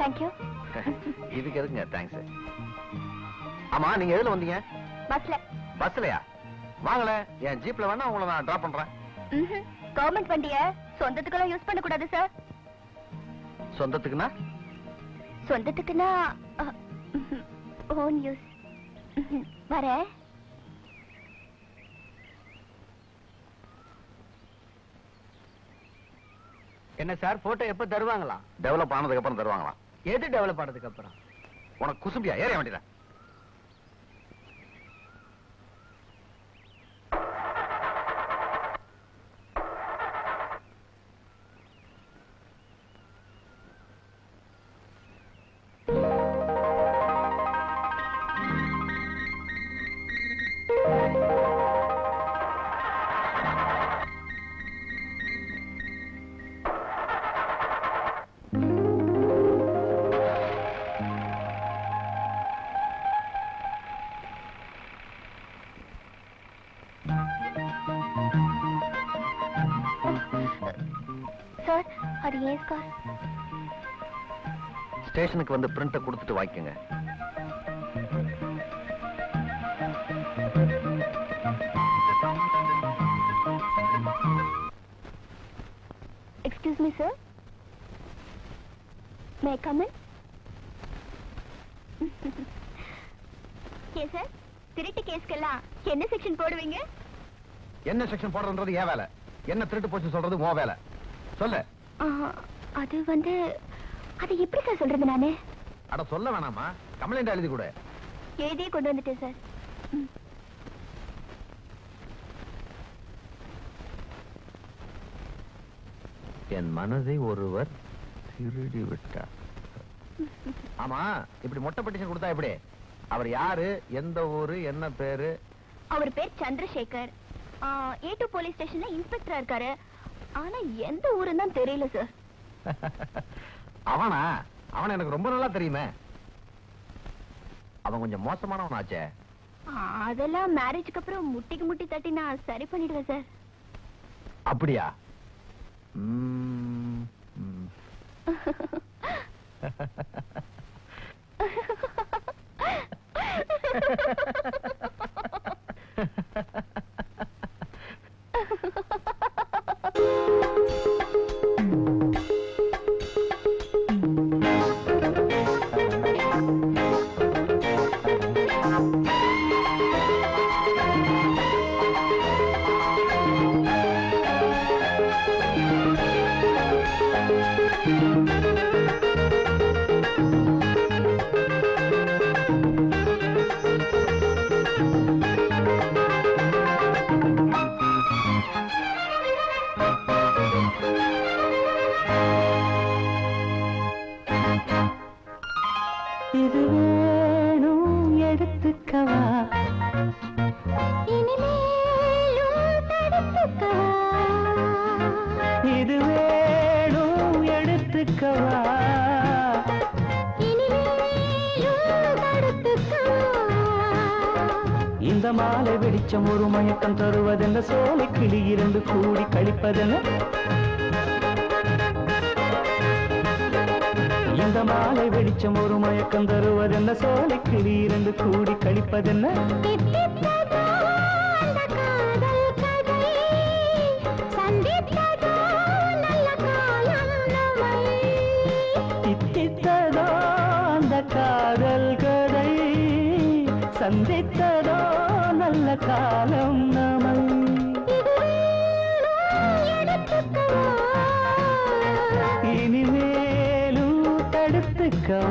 Thank you. இதுக்கு எதுக்குங்க தேங்க்ஸ்? ஆமா நீங்க எதுல வந்தீங்க? பஸ்ல. பஸ்லயா? வாங்களே, என் ஜீப்ல வேணா உங்களை நான் டிராப் பண்றேன். கவர்மெண்ட் வண்டியை சொந்தத்துக்கெல்லாம் யூஸ் பண்ண கூடாது சார். சொந்தத்துக்குனா? சொந்தத்துக்குனா ஓன் யூஸ். வரே என்ன சார், போட்டோ எப்ப தருவாங்களா? டெவலப் ஆனதுக்கு அப்புறம் தருவாங்களா? எது டெவலப் ஆனதுக்கு அப்புறம்? உனக்கு குசும்பியா? ஏற வேண்டியதா? ஸ்டேஷனுக்கு வந்து பிரிண்ட கொடுத்துட்டு வாங்கிக்கங்க. Excuse me sir, may I come in? K sir, திருட்டு கேஸ்க்கெல்லாம் என்ன செக்ஷன் போடுவீங்க? என்ன செக்ஷன் போடுறதுன்றது ஏன் வேலை, என்ன திருட்டு போச்சு சொல்றது உன் வேலை. சொல்லு. அது வந்து அது எப்படி சார் சொல்றது? நானே அட சொல்ல வேணாமா, கம்ப்ளைண்ட் எழுதி கூட. எழுதியே கொண்டு வந்துட்டேன் சார். என் மனதை ஒருவர் திருடி விட்டார். ஆமா, இப்படி மொட்டை பெட்டிஷன் கொடுத்தா எப்படி? அவர் யாரு, எந்த ஊரு, என்ன பேரு? அவர் பேர் சந்திரசேகர். A2 போலீஸ் ஸ்டேஷன்ல இன்ஸ்பெக்டரா இருக்காரு. ஆனா எந்த ஊருன்னு தான் தெரியல சார். அவனா? அவன் எனக்கு ரொம்ப நல்லா தெரியுமே. அவன் கொஞ்சம் மோசமானவன் ஆச்சே. அதெல்லாம் மேரேஜ்க்கு அப்புறம் முட்டிக்கு முட்டி தட்டி நான் சரி பண்ணிடுவேன் சார். அப்படியா? माले वेड़िच्चम ओरु मयक्कम तरुवदेन्न सोले किळि इरंडु कूडि कळिप्पदेन्न इंद माले वेड़िच्चम ओरु मयक्कम तरुवदेन्न सोले किळि इरंडु कूडि कळिप्पदेन्न इत्तित्तदा अंद कादल कदै संदित्तदा नल्ल कालम नमै इत्तित्तदा अंद कादल कदै संदित्तदा நல்ல காலம் நாம இனிமேலும் தடுத்துக்கா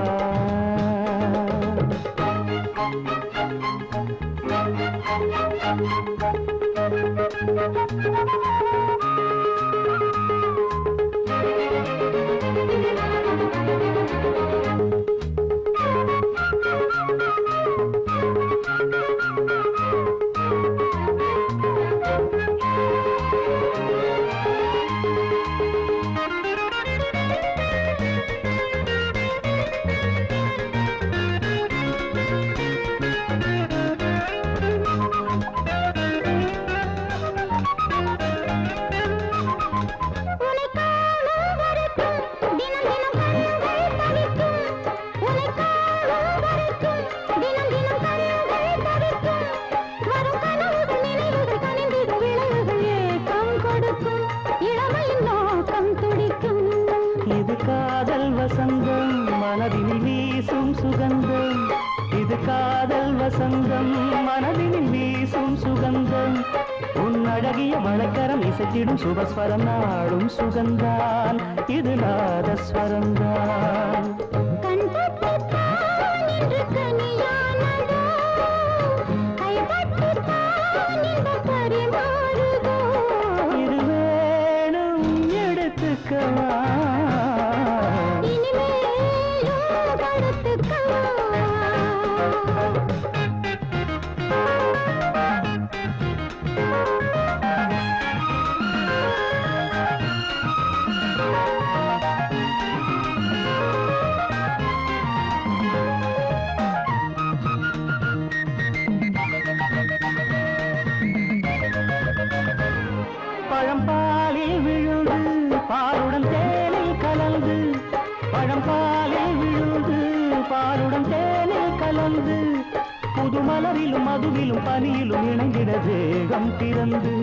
சுபஸ்வரம் நாடும் சுகந்தான் இது நாதஸ்வரம் தான் கண்பட்டுத்தான் இன்று கனியானதோ கைபட்டுத்தான் இன்ப பரிமாறுதோ இருவேணும் எடுத்துக்கவா இனிமேலும் தடுத்துக்கவா மதுவிலும் பனியிலும் இணைந்திட வேகம் திறந்து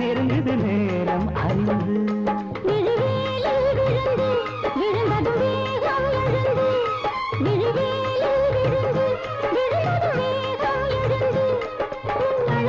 நெருங்குது நேரம் அறிந்து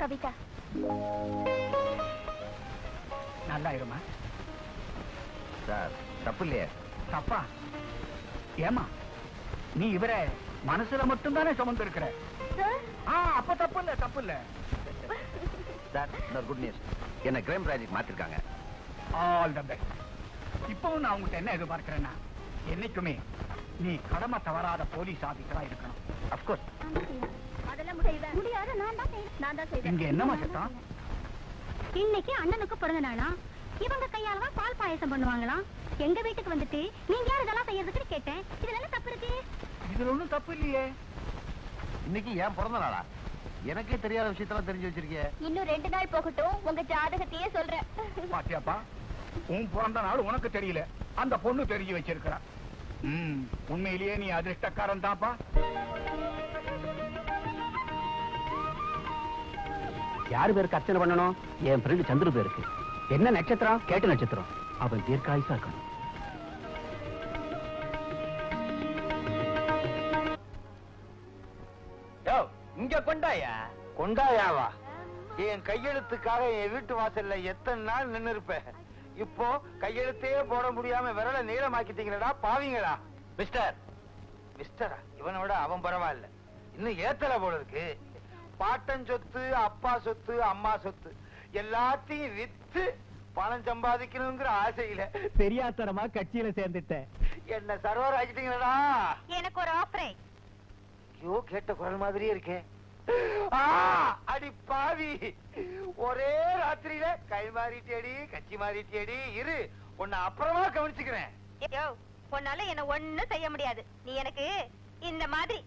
கவிதா நல்லா இருமா சார் தப்பு இல்லையே தப்பா ஏமா நீ இவரை மனசுல மட்டும் தானே சுமந்து இருக்கிற அப்ப தப்பு இல்ல சார் நான் குட் நியூஸ் என்ன கிரைம் பிராஜெக்ட் மாத்திருக்காங்க ஆல் தி பெஸ்ட் இப்பவும் நான் உங்ககிட்ட என்ன எதிர்பார்க்கிறேன்னா என்னைக்குமே நீ கடமை தவறாத போலீஸ் ஆஃபீஸரா இருக்கணும் ஆஃப் கோர்ஸ் அதெல்லாம் முடியாது முடியாது நான் தான் செய்வேன் இங்க என்னமா சத்தம் इन्नैक्कु अन्ननुक्कु पोडुंगनाला इवंगा कैयाला पाल पायसम पण्णुवांगला எங்க வீட்டுக்கு வந்துட்டு நீங்க யார இதெல்லாம் செய்யிறதுன்னு கேட்டேன். இதுல என்ன தப்பு இருக்கு? இதுல ஒண்ணும் தப்பு இல்லையே. இன்னைக்கு ஏன் பிறந்தநாளா? எனக்கே தெரியாத விஷயத்தலாம் தெரிஞ்சு வச்சிருக்கீங்க. இன்னும் 2 நாள் போகட்டும் உங்க ஜாதகத்தையே சொல்றேன். பாத்தியாப்பா உன் பிறந்தநாள் உனக்கு தெரியல. அந்த பொண்ணு தெரிஞ்சு வச்சிருக்கா. உண்மையிலேயே நீ அதிர்ஷ்டக்காரன் தான்ப்பா. யார் பேருக்கு அர்ச்சனை பண்ணணும்? என் ஃப்ரெண்ட் சந்திர பேருக்கு. என்ன நட்சத்திரம்? கேட்ட நட்சத்திரம். அவன் தீர்க்காயுசா இருக்கணும். இங்க கொண்டாயா? கொண்டாயாவா? என் கையெழுத்துக்காக என் வீட்டு வாசல்ல எத்தனை நாள் நின்று இருப்பேன். இப்போ கையெழுத்தே போட முடியாம விரல நீளமாக்கிட்டீங்களா பாவீங்களா? மிஸ்டர் மிஸ்டரா? இவனோட அவன் பரவாயில்ல, இன்னும் ஏத்தல போல இருக்கு. பாட்டன் சொத்து, அப்பா சொத்து, அம்மா சொத்து எல்லாத்தையும் வித்து பணம் சம்பாதிக்கணுங்கிற ஆசையில பெரியாத்தரமா கட்சியில சேர்ந்துட்டேன். என்ன சர்வர் ஆகிட்டீங்களா? எனக்கு ஒரு ஆபரேஷன். ஐயோ கேட்ட குரல் மாதிரியே இருக்கேன். அடி பாவி, ஒரே ராத்திரியில கை மாறிட்டேடி கட்சி மாறிட்டேடி. இரு உன்னை அப்புறமா கவனிச்சுக்கிறேன். உன்னால என்ன ஒண்ணு செய்ய முடியாது. நீ எனக்கு இந்த மாதிரி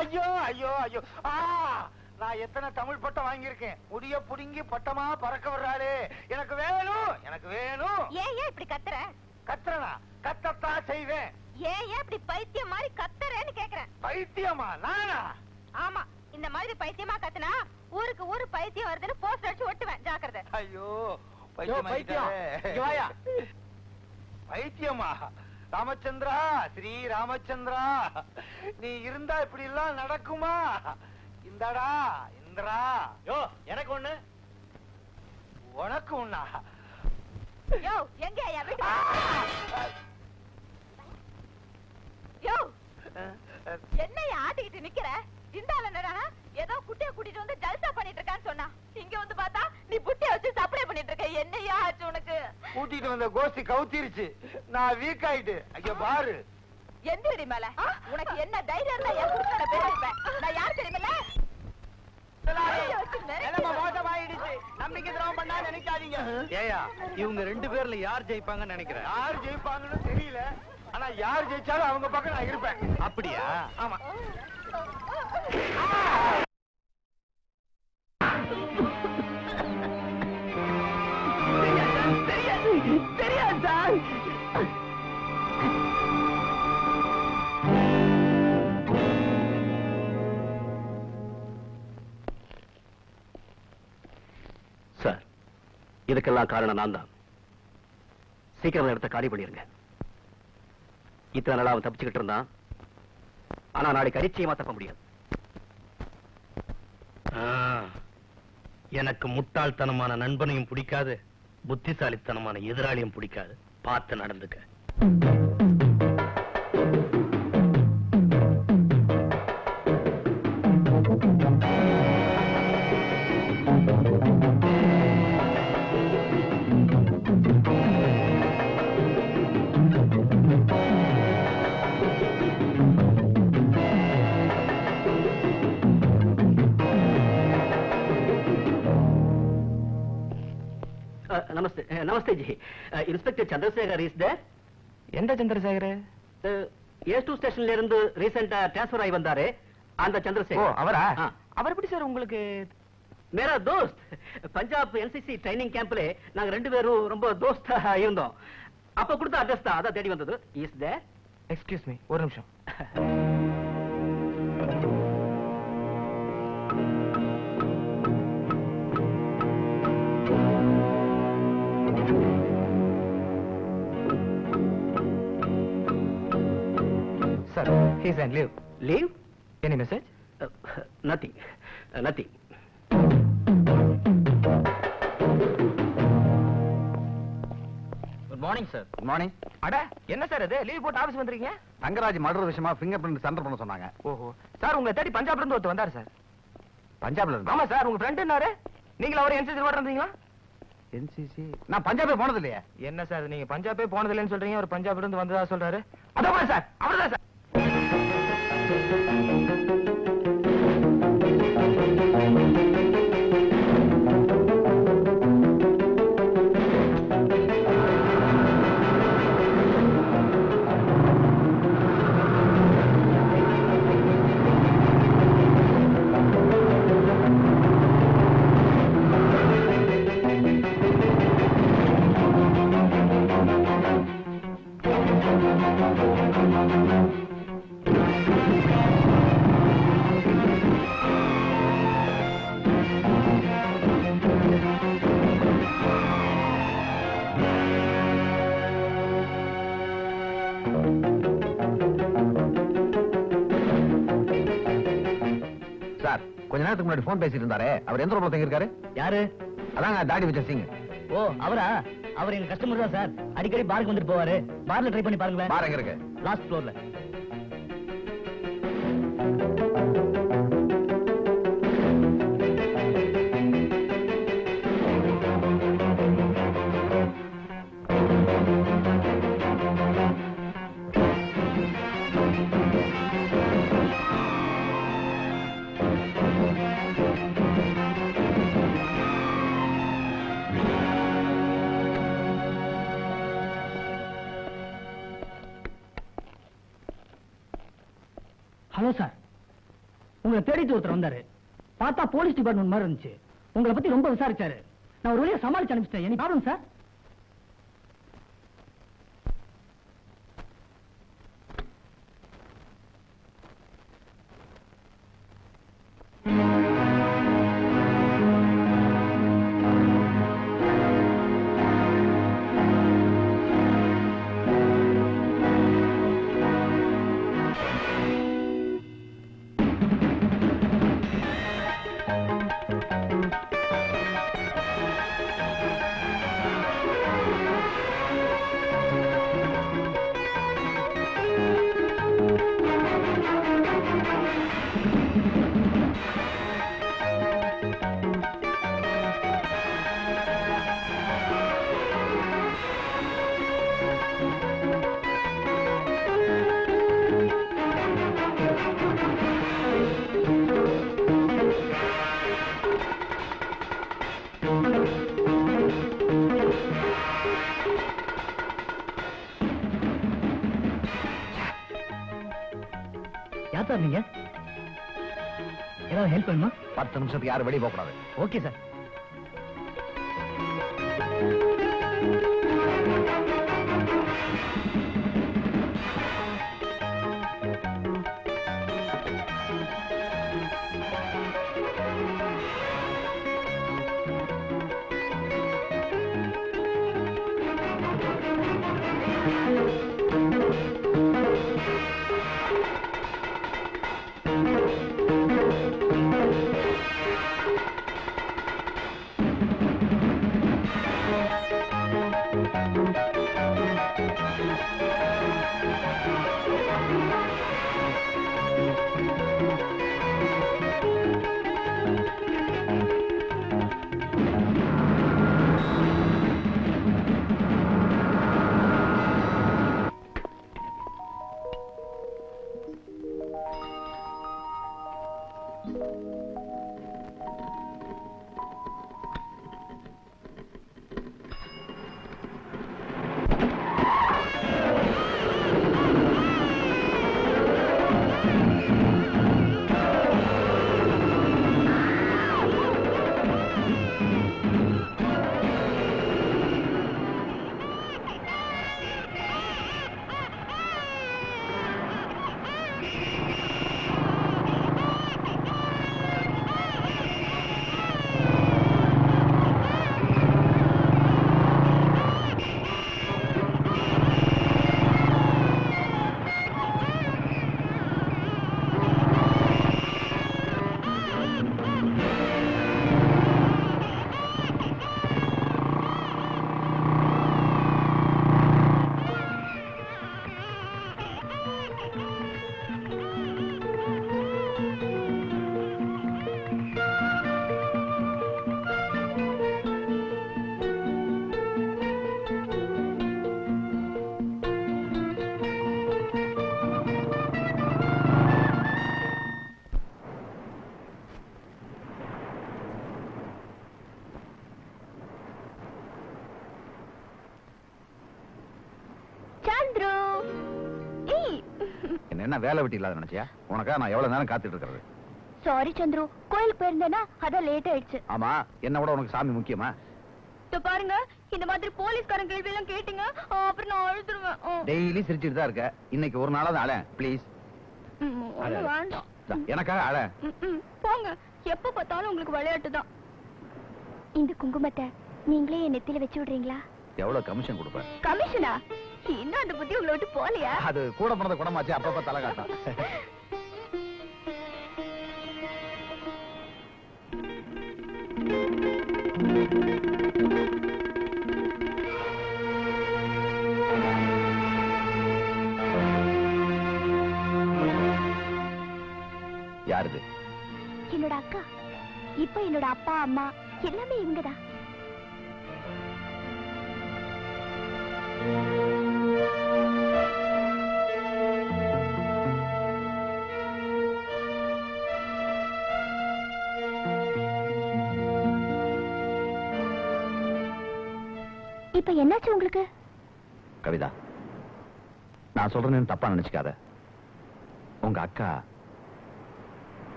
ஐயோ ஐயோ ஐயோ நான் எத்தனை தமிழ் பட்டம் வாங்கியிருக்கேன். முடிய புடுங்கி பட்டமா பறக்க வர்றாளே. எனக்கு வேணும் எனக்கு வேணும். ஏன் இப்படி கத்துற? கத்துறனா? கத்தத்தா செய்வேன். ஏன் இப்படி பைத்தியம் மாதிரி கத்துறேன்னு கேக்குறேன். பைத்தியமா நானா? ஆமா, இந்த மாதிரி பைத்தியமா கத்துனா ஊருக்கு ஊரு பைத்தியம் வருதுன்னு போஸ்ட் அடிச்சு ஒட்டுவேன். ஜாக்கிரதை. ஐயோ பைத்தியம் பைத்தியமா? ராமச்சந்திரா ஸ்ரீ ராமச்சந்திரா, நீ இருந்தா இப்படி எல்லாம் நடக்குமா? இந்தடா இந்திரா. யோ எனக்கு ஒண்ணு உனக்கு ஒண்ணா? யோ எங்க யோ என்னைய ஆட்டிக்கிட்டு நிக்கிற? இந்தால என்னடா ஏதோ குட்டியை கூட்டிட்டு வந்து ஜல்சா பண்ணிட்டு இருக்கான்னு சொன்னா, இங்க வந்து பார்த்தா நீ புட்டியை வச்சு சப்ளை பண்ணிட்டு இருக்க. என்னையா ஆச்சு உனக்கு? கூட்டிட்டு வந்த கோஷ்டி கவுத்திருச்சு, நான் வீக் ஆயிட்டு. ஐயோ பாரு எந்திரி மேல. உனக்கு என்ன தைரியம்? நான் யார் தெரியுமில்ல? நினைக்காதீங்க. ஏயா இவங்க 2 பேர்ல யார் ஜெயிப்பாங்கன்னு நினைக்கிறேன்? யார் ஜெயிப்பாங்கன்னு தெரியல, ஆனா யார் ஜெயிச்சாலும் அவங்க பக்கம் நான் இருப்பேன். அப்படியா? ஆமா. இதுக்கெல்லாம் காரணம் நான் தான். சீக்கிரம் இடத்த காலி பண்ணிருங்க. இத்தனை நாளா அவன் தப்பிச்சுக்கிட்டு இருந்தான், ஆனா நாளைக்கு நிச்சயமா தப்ப முடியாது. எனக்கு முட்டாள்தனமான நண்பனையும் பிடிக்காது, புத்திசாலித்தனமான எதிராளியும் பிடிக்காது. பார்த்து நடந்துக்க. Namaste, namaste ji. Inspector Chandra Sekar is there? Enda Chandra Sekar? S2 station la irundhu recent transfer aayi vandare andha Chandra Sekar. Oh avara? Avar eppadi sir ungalku mera dost. Punjab NCC training camp la naanga rendu veru romba dost ah irundhom. Appo kudutha address da adha thedi vandhadu. Is there? Excuse me oru nimisham. Sir, he's on leave. Leave? Any message? Nothing. Nothing. Good morning, sir. Good morning. Ada, enna sir adu leave pota office vandringa? Rangaraj murder vishayama fingerprint center panna sonnanga. Oho. Sir, unga thadi Punjab la irundhu oru vandar sir. Punjab la irundha? Ama sir, unga friend ennaru? Neengal avaru NCC la irundhinga? NCC நான் பஞ்சாபே போனது இல்லையா? என்ன sir நீங்க பஞ்சாபே போனது இல்லைன்னு சொல்றீங்க, ஒரு பஞ்சாப்ல இருந்து வந்ததா சொல்றாரு. அதோ சார் அவர்தான் சார். கொஞ்ச நேரத்துக்கு முன்னாடி ஃபோன் பேசிட்டு இருந்தாரே, அவர் எந்த ரூம்ல தங்கியிருக்காரு? யாரு? அதாங்க தாடி வச்ச சிங். ஓ அவரா? அவர் எங்க கஸ்டமர் தான் சார், அடிக்கடி பார்க்கு வந்துட்டு போவாரு. பார்ல ட்ரை பண்ணி பாருங்களேன். பார் எங்க இருக்கு? லாஸ்ட் ஃப்ளோர்ல. ஹலோ சார், உங்களை தேடிட்டு ஒருத்தர் வந்தாரு. பார்த்தா போலீஸ் டிபார்ட்மெண்ட் மாதிரி இருந்துச்சு. உங்களை பத்தி ரொம்ப விசாரிச்சாரு. நான் ஒரு வழியா சமாளிச்சு அனுப்பிச்சிட்டேன். என்ன ப்ராப்ளம் சார்? यार बड़ी बोकड़ा है। Okay sir. என்ன வேலை விட்டு இல்லாத நினைச்சியா? உனக்கா நான் எவ்வளவு நேரம் காத்துட்டு இருக்கிறது. சாரி சந்திரு, கோயிலுக்கு போயிருந்தேன்னா அதான் லேட் ஆயிடுச்சு. ஆமா, என்ன விட உனக்கு சாமி முக்கியமா? தோ பாருங்க, இந்த மாதிரி போலீஸ்காரன் கேள்வி எல்லாம் கேட்டிங்க அப்புறம் நான் அழுதுருவேன். டெய்லி சிரிச்சிட்டு தான் இருக்க, இன்னைக்கு ஒரு நாளாவது அழ ப்ளீஸ். எனக்காக அழ போங்க. எப்ப பார்த்தாலும் உங்களுக்கு விளையாட்டு தான். இந்த குங்குமத்தை நீங்களே என் நெத்தில வச்சு விடுறீங்களா? எவ்வளவு கமிஷன் கொடுப்பேன்? கமிஷனா? இன்னும் அந்த புத்தி உங்களை விட்டு போலியா? அது கூட போனது குடமாச்சு, அப்பப்ப தலை காட்டும். அப்பா அம்மா எல்லாமே இங்கடா இப்ப என்னாச்சு உங்களுக்கு கவிதா நான் சொல்றேன்னு தப்பா நினைச்சுக்காத உங்க அக்கா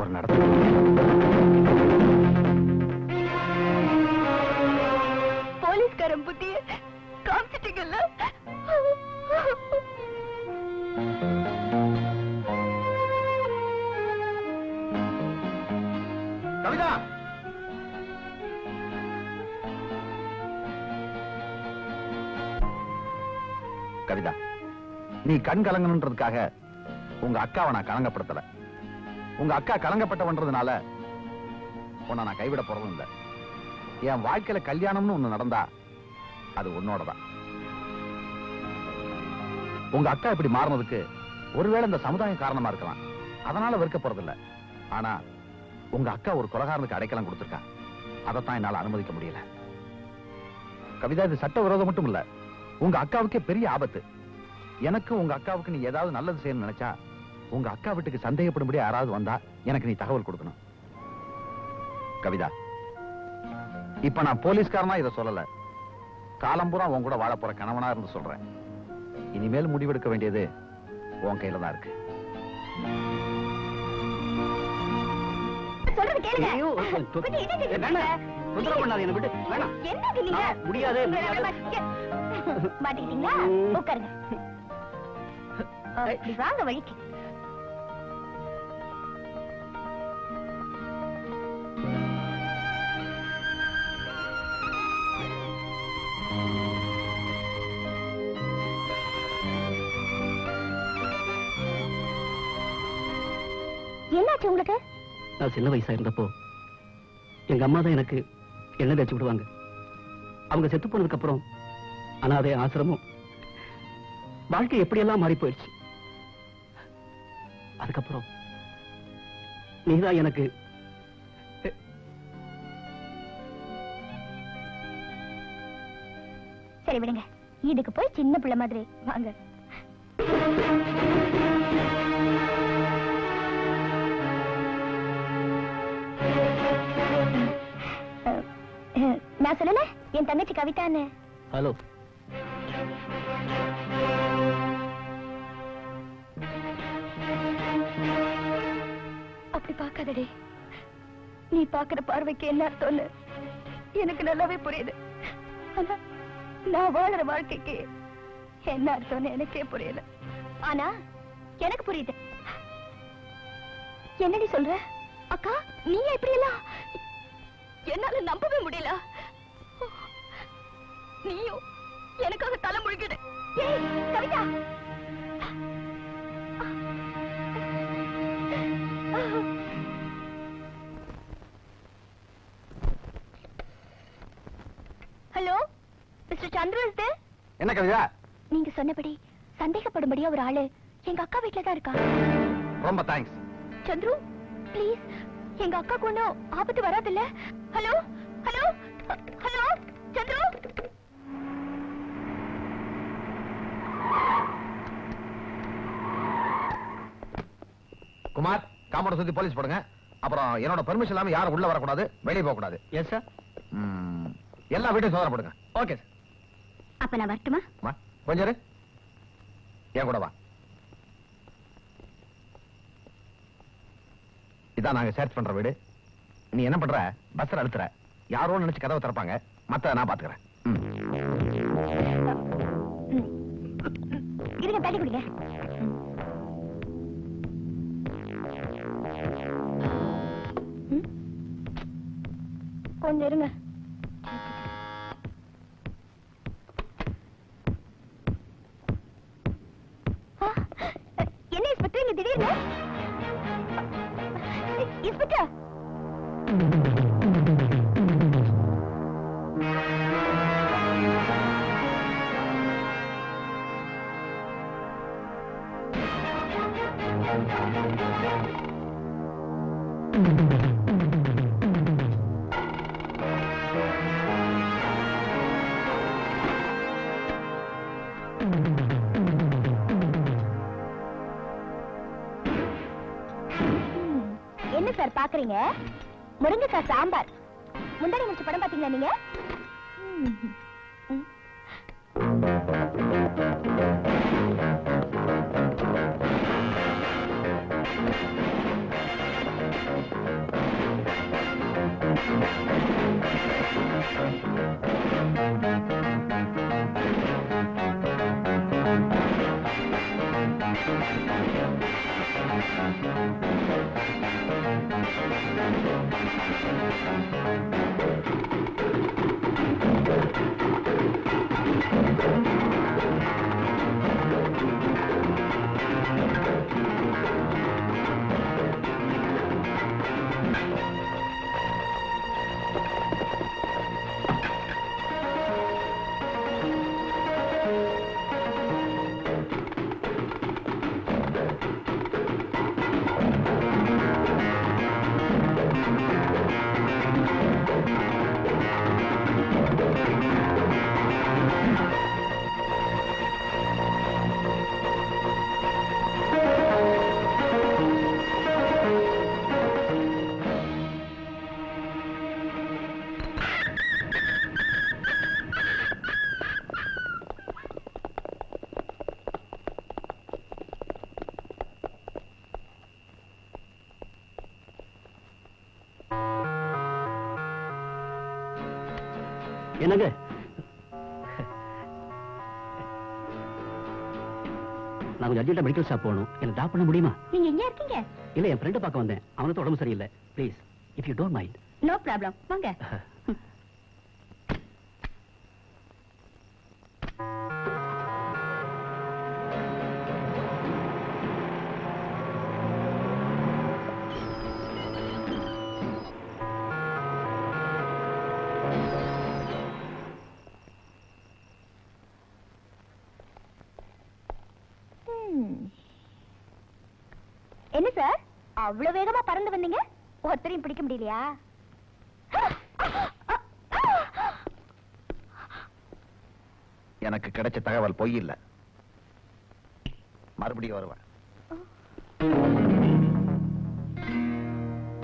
ஒரு நடத்த बुद्धि कविता कविता नहीं कण कलंगणुன்றதுக்காக உங்க அக்காவை நான் கலங்கப்படுத்தல உங்க அக்கா கலங்கப்பட்டவன்றதுனால உன்னை நான் கைவிட போறது இல்ல என் வாழ்க்கையில கல்யாணம்னு ஒன்னு நடந்தா அது உன்னோடதான் உங்க அக்கா இப்படி மாறினதுக்கு ஒருவேளை இந்த சமுதாயம் காரணமா இருக்கலாம் அதனால வெறுக்க போறது இல்ல ஆனா உங்க அக்கா ஒரு கொலைகாரனுக்கு அடைக்கலம் கொடுத்திருக்கா அதைத்தான் என்னால அனுமதிக்க முடியல கவிதா இது சட்ட விரோதம் மட்டும் இல்ல உங்க அக்காவுக்கே பெரிய ஆபத்து எனக்கு உங்க அக்காவுக்கு நீ ஏதாவது நல்லது செய்யணும்னு நினைச்சா உங்க அக்கா வீட்டுக்கு சந்தேகப்படும்படி யாராவது வந்தா எனக்கு நீ தகவல் கொடுக்கணும் கவிதா இப்ப நான் போலீஸ்காரனா இதை சொல்லல காலம்புரா உன் கூட வாழ போற கணவனா இருந்து சொல்றேன் இனிமேல் முடிவெடுக்க வேண்டியது உன் கையில தான் இருக்கு நான் சின்ன வயசா இருந்தப்போ எங்க அம்மா தான் எனக்கு எண்ணெய் தேய்ச்சி விடுவாங்க அவங்க செத்து போனதுக்கு அப்புறம் அனாதை ஆசிரமம் வாழ்க்கை எப்படியெல்லாம் மாறி போயிடுச்சு அதுக்கப்புறம் நீதான் எனக்கு சரி விடுங்க இதுக்கு போய் சின்ன பிள்ளை மாதிரி வாங்க நான் சொல்லல என் தங்கச்சி கவிதானே ஹலோ அப்படி பார்க்காதடி நீ பார்க்கிற பார்வைக்கு என்ன அர்த்தம்னு எனக்கு நல்லாவே புரியுது ஆனா நான் வாழ்ற வாழ்க்கைக்கு என்ன அர்த்தம்னு எனக்கே புரியல ஆனா எனக்கு புரியுது என்னடி சொல்ற அக்கா நீ எப்படி எல்லாம் என்னால நம்பவே முடியல நீயும் எனக்காக தலை முழுகிடு ஏய் Kavitha hello mister Chandra is there என்ன கவிதா நீங்க சொன்னபடி சந்தேகப்படும்படியா ஒரு ஆளு எங்க அக்கா வீட்ல தான் இருக்கா ரொம்ப தேங்க்ஸ் சந்திரு ப்ளீஸ் எங்க அக்கா கொண்டு ஆபத்து வராது இல்ல hello hello hello Chandru Kumar compound சுத்தி போலீஸ் போடுங்க அப்புறம் என்னோட பெர்மிஷன் இல்லாம யாரும் உள்ள வரக்கூடாது வெளியே போகக்கூடாது எஸ் சார் எல்லா வீட்டையும் சோதனை போடுங்க ஓகே சார் அப்ப நான் வரட்டுமா வா கொஞ்சம் ஏன் கூட வா இதான் நாங்க சர்ச் பண்ற வீடு நீ என்ன பண்ற பஸ்ல அழுத்துற யாரோ நினைச்சு கதவை திறப்பாங்க மத்த நான் பாத்துக்கிறேன் கொஞ்சம் இருங்க என்ன இன்ஸ்பெக்டர் நீ திடீர்னு इस बच्चा பாக்குறீங்க முருங்கைக்காய் சாம்பார் முன்னாடி முடிச்சு படம் பாத்தீங்களா நீங்க மெடிக்கல் ஷாப் போனும் என்ன டாப் பண்ண முடியுமா நீங்க எங்க இருக்கீங்க இல்ல என் ஃப்ரெண்ட் பார்க்க வந்தேன் அவனுக்கு உடம்பு சரியில்லை please if you don't mind no problem வாங்க அவ்வளவு வேகமா பறந்து வந்தீங்க ஒருத்தரையும் பிடிக்க முடியலையா எனக்கு கிடைச்ச தகவல் பொய் இல்ல மறுபடியும் வருவேன்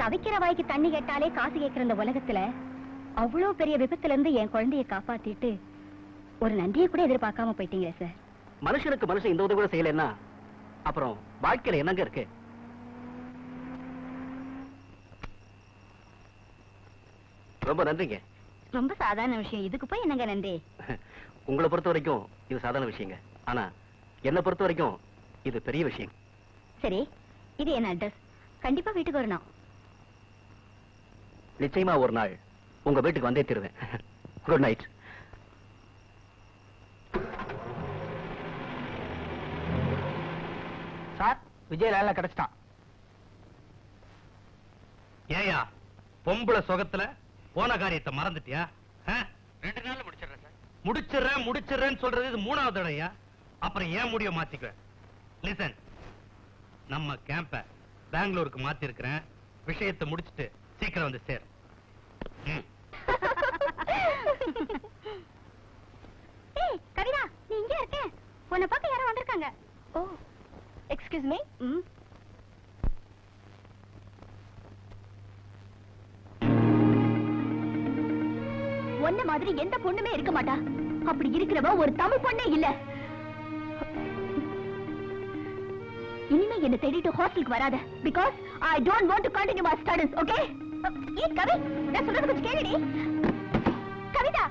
தவிக்கிற வாய்க்கு தண்ணி கேட்டாலே காசு கேட்கிற இந்த உலகத்துல அவ்வளவு பெரிய விபத்துல இருந்து என் குழந்தையை காப்பாத்திட்டு ஒரு நன்றியை கூட எதிர்பார்க்காம போயிட்டீங்க சார் மனுஷனுக்கு மனுஷன் இந்த உதவி கூட செய்யலன்னா அப்புறம் வாழ்க்கையில என்னங்க இருக்கு ரொம்ப நன்றிங்க ரொம்ப சாதாரண விஷயம் இதுக்கு போய் என்னங்க நன்றி உங்களை பொறுத்த வரைக்கும் இது சாதாரண விஷயங்க ஆனா என்ன பொறுத்த வரைக்கும் இது பெரிய விஷயம் சரி இது என்ன அட்ரஸ் கண்டிப்பா வீட்டுக்கு வரணும் நிச்சயமா ஒரு நாள் உங்க வீட்டுக்கு வந்தே தருவேன் குட் நைட் சார் விஜயலால கிடைச்சிட்டான் ஏயா பொம்பளை சொகத்துல போன காரியத்தை மறந்துட்டியா ரெண்டு நாள்ல முடிச்சிடுறேன் சார் முடிச்சிடுறேன்னு சொல்றது இது மூணாவது தடவையா அப்புறம் ஏன் முடிய மாத்திக்க லிசன் நம்ம கேம்பை பெங்களூருக்கு மாத்தி இருக்கிறேன் விஷயத்தை முடிச்சுட்டு சீக்கிரம் வந்து சேர் கவிதா நீ இங்கே இருக்க உன்னை பார்க்க யாரோ வந்திருக்காங்க ஓ எக்ஸ்கியூஸ் மீ ஒன்ன மாதிரி எந்த பொண்ணுமே இருக்க மாட்டா அப்படி இருக்கிறவ ஒரு தமிழ் பொண்ணே இல்ல இனிமே என்ன தேடிட்டு ஹாஸ்டலுக்கு வராத because I don't want to continue my studies okay ஏ கவி நான் சொல்றது கொஞ்சம் கேளுடி கவிதா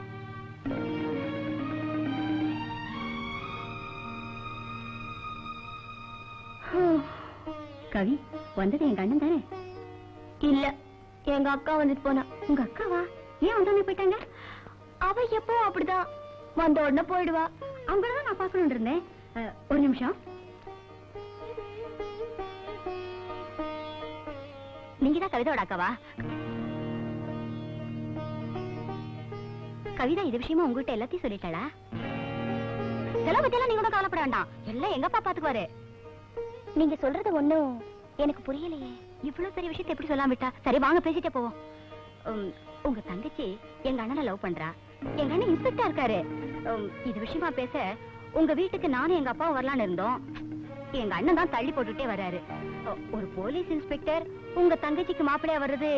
கவி வந்தது எங்க அண்ணன் தானே இல்ல எங்க அக்கா வந்துட்டு போனா உங்க அக்காவா ஏன் உடனே போயிட்டாங்க அவ எப்போ அப்படிதான் வந்த உடனே போயிடுவா அவங்களதான் நான் பாக்கணும் இருந்தேன் ஒரு நிமிஷம் நீங்கதான் கவிதாவோட அக்காவா கவிதா இது விஷயமா உங்ககிட்ட எல்லாத்தையும் சொல்லிட்டாளா செலவு பத்தி எல்லாம் நீங்க கூட கவலைப்பட வேண்டாம் எல்லாம் எங்கப்பா பாத்துக்குவாரு நீங்க சொல்றது ஒண்ணும் எனக்கு புரியலையே. இவ்வளவு பெரிய விஷயத்தை எப்படி சொல்லாம விட்டா? சரி வாங்க பேசிட்டே போவோம். உங்க தங்கச்சி எங்க அண்ணனை லவ் பண்றா. எங்க அண்ணன் இன்ஸ்பெக்டரா இருக்காரு. இது விஷயமா பேச உங்க வீட்டுக்கு நானும் எங்க அப்பாவும் வரலான்னு இருந்தோம். எங்க அண்ணன் தான் தள்ளி போட்டுட்டே வராரு. ஒரு போலீஸ் இன்ஸ்பெக்டர் உங்க தங்கச்சிக்கு மாப்பிள்ளையா வர்றது.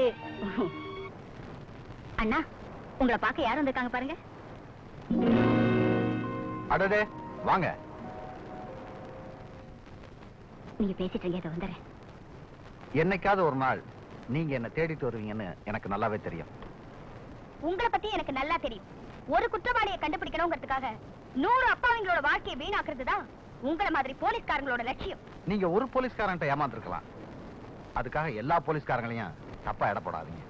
அண்ணா உங்களை பார்க்க யாரும் வந்திருக்காங்க பாருங்க. அடடே வாங்க. நீங்க பேசிட்டு இருக்கீங்க அத வந்தறேன். என்னைக்காவது ஒரு நாள் நீங்க என்ன தேடிட்டு வருவீங்கன்னு எனக்கு நல்லாவே தெரியும். உங்களை பத்தி எனக்கு நல்லா தெரியும். ஒரு குற்றவாளியை கண்டுபிடிக்கணும்ங்கிறதுக்காக 100 அப்பாவிங்களோட வாழ்க்கையை வீணாக்குறது தான் உங்கள மாதிரி போலீஸ்காரங்களோட லட்சியம். நீங்க ஒரு போலீஸ்காரன்ட்ட ஏமாந்துறக்கலாம். அதுக்காக எல்லா போலீஸ்காரங்களையும் தப்பா எடை போடாதீங்க.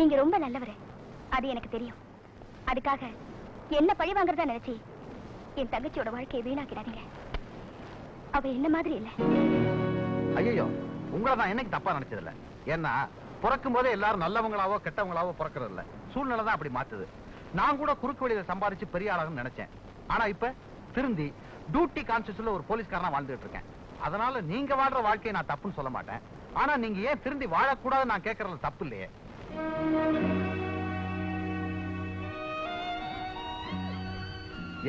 நீங்க ரொம்ப நல்லவரே அது எனக்கு தெரியும். அதுக்காக என்ன பழி வாங்குறதா நினைச்சி என் தங்கச்சியோட வாழ்க்கையை வீணாக்கிடாதீங்க. அவ என்ன மாதிரி இல்ல. ஐயோ உங்களதான் என்னைக்கு தப்பா நினைச்சது இல்ல. ஏன்னா பிறக்கும் போதே எல்லாரும் நல்லவங்களாவோ கெட்டவங்களாவோ பிறக்கிறது இல்ல. சூழ்நிலை தான் அப்படி மாத்துது. நான் கூட குறுக்கு வழியில சம்பாதிச்சு பெரிய ஆளாகணும்னு நினைச்சேன். ஆனா இப்ப திருந்தி டியூட்டி கான்சியஸ்ல ஒரு போலீஸ்காரனா வாழ்ந்துட்டு இருக்கேன். அதனால நீங்க வாழ்ற வாழ்க்கையை நான் தப்புன்னு சொல்ல மாட்டேன். ஆனா நீங்க ஏன் திருந்தி வாழக்கூடாது நான் கேட்கறதுல தப்பு இல்லையே.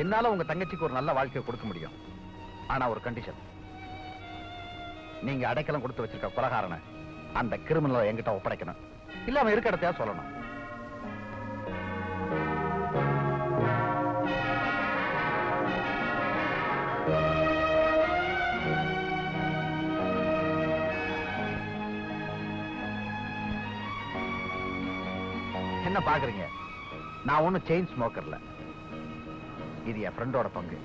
என்னால உங்க தங்கச்சிக்கு ஒரு நல்ல வாழ்க்கையை கொடுக்க முடியும். ஆனா ஒரு கண்டிஷன். நீங்க அடைக்கலம் கொடுத்து வச்சிருக்க கொலகாரனை அந்த கிரிமினலை என்கிட்ட ஒப்படைக்கணும். இல்ல அவன் இருக்க இடத்தையா சொல்லணும். என்ன பாக்குறீங்க? நான் ஒன்னும் செயின் ஸ்மோக்கர்ல. இது என் ஃப்ரெண்டோட பங்கு.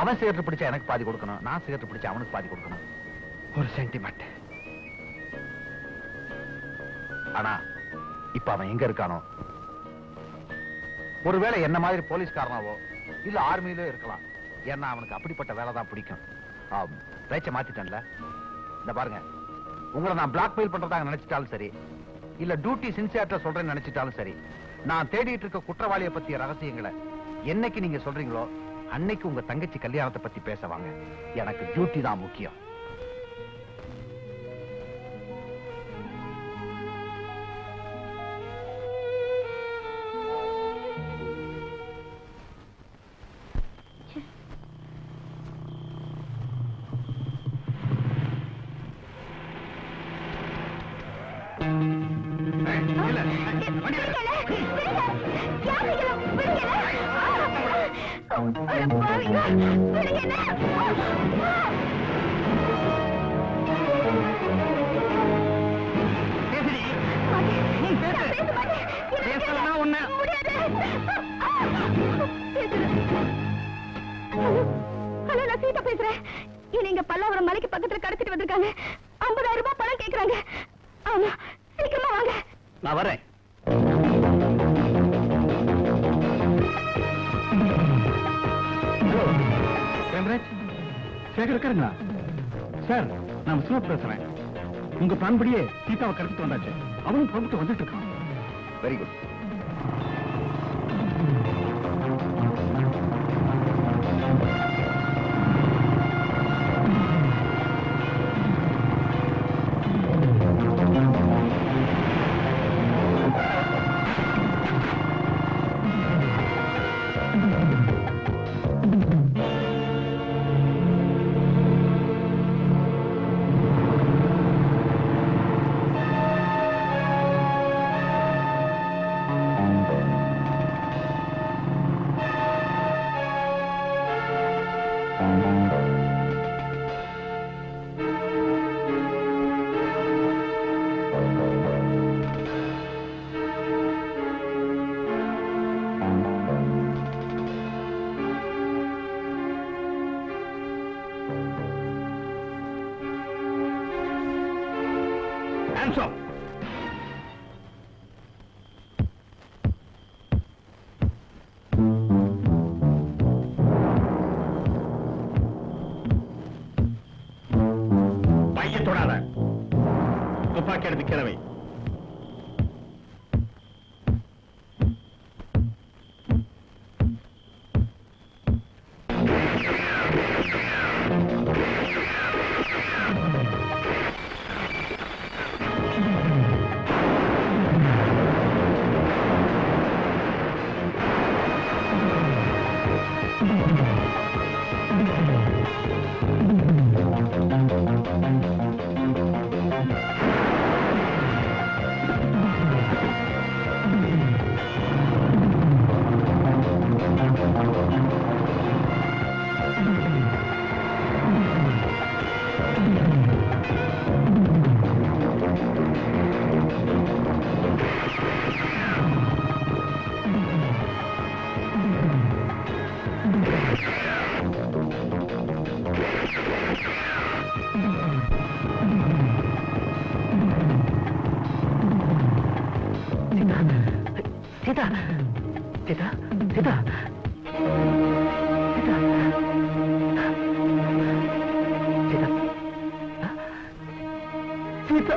அவன் சிகரெட் பிடிச்சா எனக்கு பாதி கொடுக்கணும். நான் சிகரெட் பிடிச்சா அவனுக்கு பாதி கொடுக்கணும். ஒரு சென்டிமெண்ட். ஆனா இப்ப அவன் எங்க இருக்கானோ? ஒருவேளை என்ன மாதிரி போலீஸ்காரனாவோ இல்ல ஆர்மியிலோ இருக்கலாம். ஏன்னா அவனுக்கு அப்படிப்பட்ட வேலை தான் பிடிக்கும். பேச்சை மாத்திட்டேன்ல. இந்த பாருங்க, உங்களை நான் பிளாக்மெயில் பண்றதாக நினைச்சிட்டாலும் சரி, இல்ல டியூட்டி சின்சியர்ட்டா சொல்றேன்னு நினைச்சிட்டாலும் சரி, நான் தேடிட்டு இருக்க குற்றவாளியை பத்திய ரகசியங்களை என்னைக்கு நீங்க சொல்றீங்களோ அன்னைக்கு உங்க தங்கச்சி கல்யாணத்தை பத்தி பேசவாங்க. எனக்கு டியூட்டி தான் முக்கியம். सीता सीता सीता सीता सीता सीता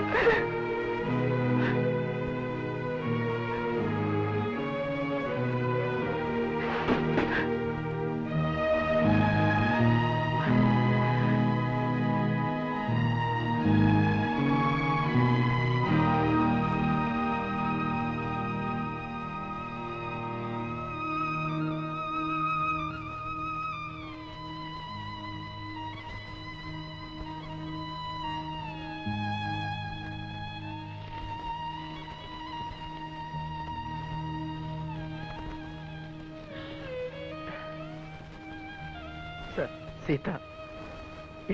सीता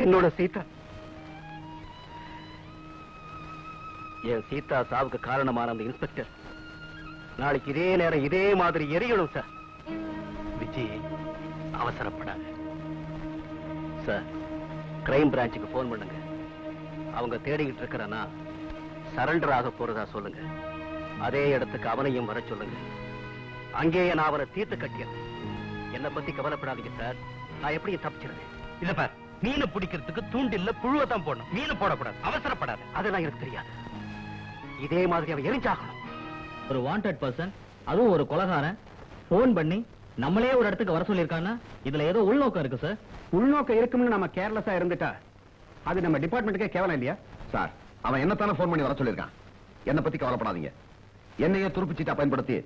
என்னோட सीता என் सीता சாவுக்கு காரணமான அந்த இன்ஸ்பெக்டர் நாளைக்கு இதே நேரம் இதே மாதிரி எரியணும் சார். விஜய் அவசரப்படாத சார். கிரைம் பிரான்ச்சுக்கு ஃபோன் பண்ணுங்க. அவங்க தேடிக்கிட்டு இருக்கறானா சரண்டர் ஆக போறதா சொல்லுங்க. அதே இடத்துக்கு அவனையும் வர சொல்லுங்க. அங்கேயே நான் அவரை தீர்த்து கட்டிடுறேன். என்ன பத்தி கவலைப்படாதீங்க சார். நான் எப்படி தப்பிச்சிருந்தேன் இல்ல பார். மீனை பிடிக்கிறதுக்கு தூண்டில்ல புழுவை தான் போடணும், மீனை போடக்கூடாது. அவசரப்படாது, அதெல்லாம் எனக்கு தெரியாது. இதே மாதிரி அவன் எரிஞ்சாகணும். ஒரு வாண்டட் பர்சன், அதுவும் ஒரு கொலைகாரன் போன் பண்ணி நம்மளே ஒரு இடத்துக்கு வர சொல்லியிருக்கான்னா இதுல ஏதோ உள்நோக்கம் இருக்கு சார். உள்நோக்கம் இருக்கும்னு நம்ம கேர்லெஸா இருந்துட்டா அது நம்ம டிபார்ட்மெண்ட்டுக்கே கேவலம் இல்லையா சார்? அவன் என்னத்தான போன் பண்ணி வர சொல்லியிருக்கான். என்னை பத்தி கவலைப்படாதீங்க. என்னையே துருப்புச்சீட்டா பயன்படுத்தி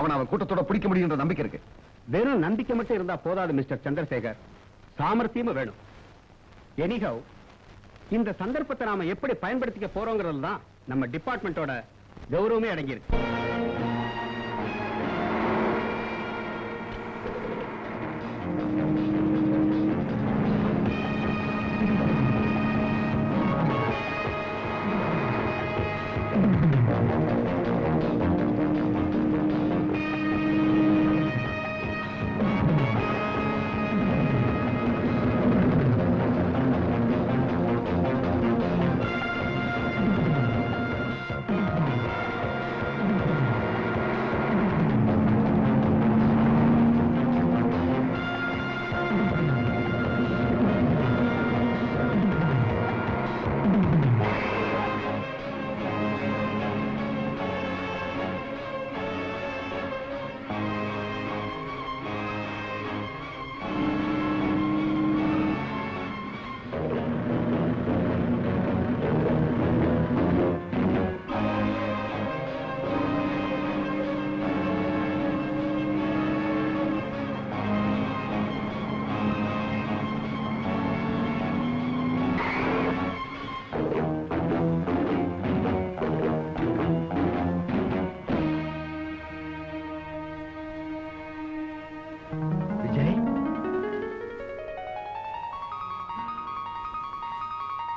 அவன் அவன் கூட்டத்தோட பிடிக்க முடியுன்ற நம்பிக்கை இருக்கு. வெறும் நம்பிக்கை மட்டும் இருந்தா போதாது மிஸ்டர் சந்திரசேகர், சாமர்த்தியமும் வேணும். எனிஹவ், இந்த சந்தர்ப்பத்தை நாம எப்படி பயன்படுத்திக்க போறோங்கிறது தான் நம்ம டிபார்ட்மெண்டோட கௌரவமே அடங்கியிருக்கு.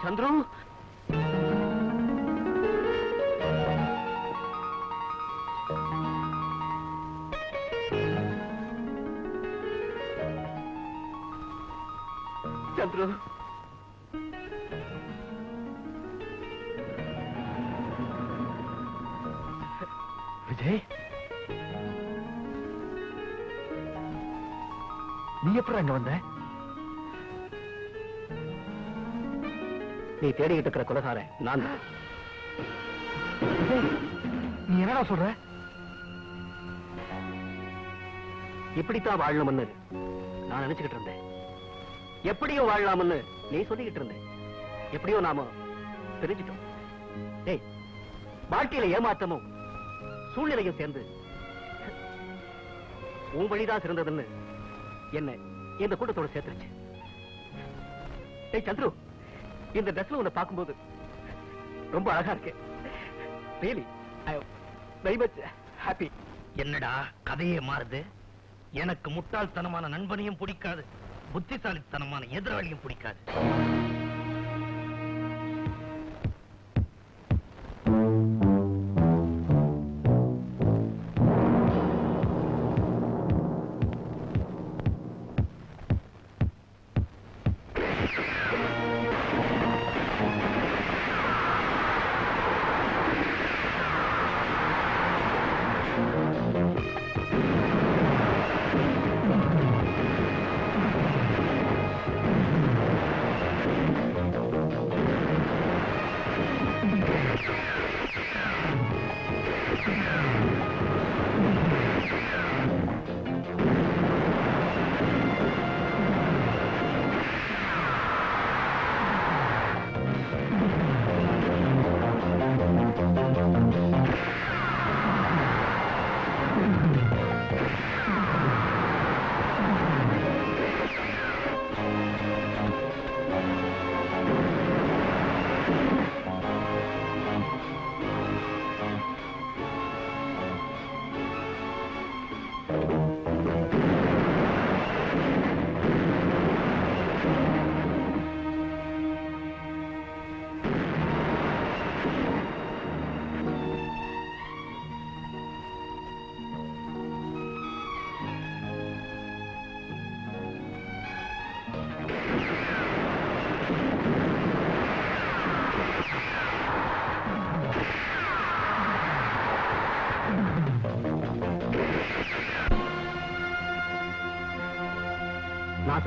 चंद्रू विजय नी एपड़ा इंग वंदे நீ தேடிக்கிட்டு கொலைகாரன் நான் தான். நீ என்னடா சொல்ற? இப்படித்தான் வாழணும்னு நான் நினைச்சுக்கிட்டு இருந்தேன். எப்படியோ வாழலாம்னு நீ சொல்லிக்கிட்டு இருந்தேன். எப்படியோ நாம தெரிஞ்சிட்டோம். ஏய், வாழ்க்கையில ஏமாற்றமும் சூழ்நிலையும் சேர்ந்து உன் வழிதான் சிறந்ததுன்னு என்ன இந்த கூட்டத்தோட சேர்த்துருச்சு. ஏய் சந்துரு, இந்த ட்ரெஸ்ல உன்னை பார்க்கும்போது ரொம்ப அழகா இருக்கேன். Really I am very much happy. என்னடா கதையே மாறுது. எனக்கு முட்டாள்தனமான நண்பனையும் பிடிக்காது, புத்திசாலித்தனமான எதிராளியும் பிடிக்காது.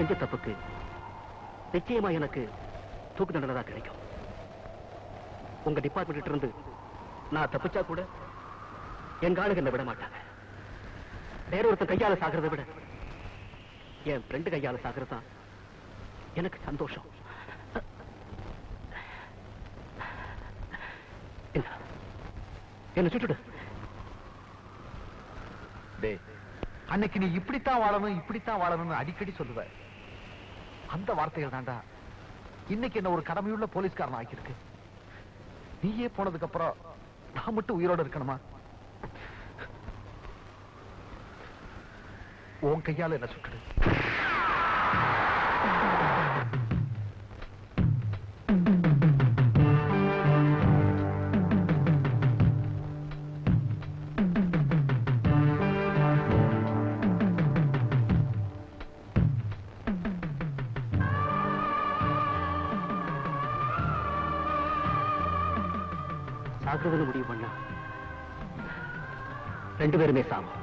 செஞ்ச தப்புக்கு நிச்சயமா எனக்கு தூக்கு தண்டனை தான் கிடைக்கும். உங்க டிபார்ட்மெண்ட் இருந்து நான் தப்பிச்சா கூட எங்க ஆளுங்க என்ன விட மாட்டாங்க. வேற ஒருத்தர் கையால சாகிறத விட என் ஃப்ரெண்டு கையால சாகிறது தான் எனக்கு சந்தோஷம். என்ன சுட்டுடு டே, அன்னைக்கு நீ இப்படித்தான் வாழணும்னு அடிக்கடி சொல்லுவ. அந்த வார்த்தைகள் தாண்டா இன்னைக்கு என்ன ஒரு கடமையுள்ள போலீஸ்காரன் ஆக்கியிருக்கு. நீயே போனதுக்கு அப்புறம் நான் மட்டும் உயிரோட இருக்கணுமா? உன் கையால என்ன சுட்டுடு. முடிவு பண்ண ரெண்டு பேருமே சாமா.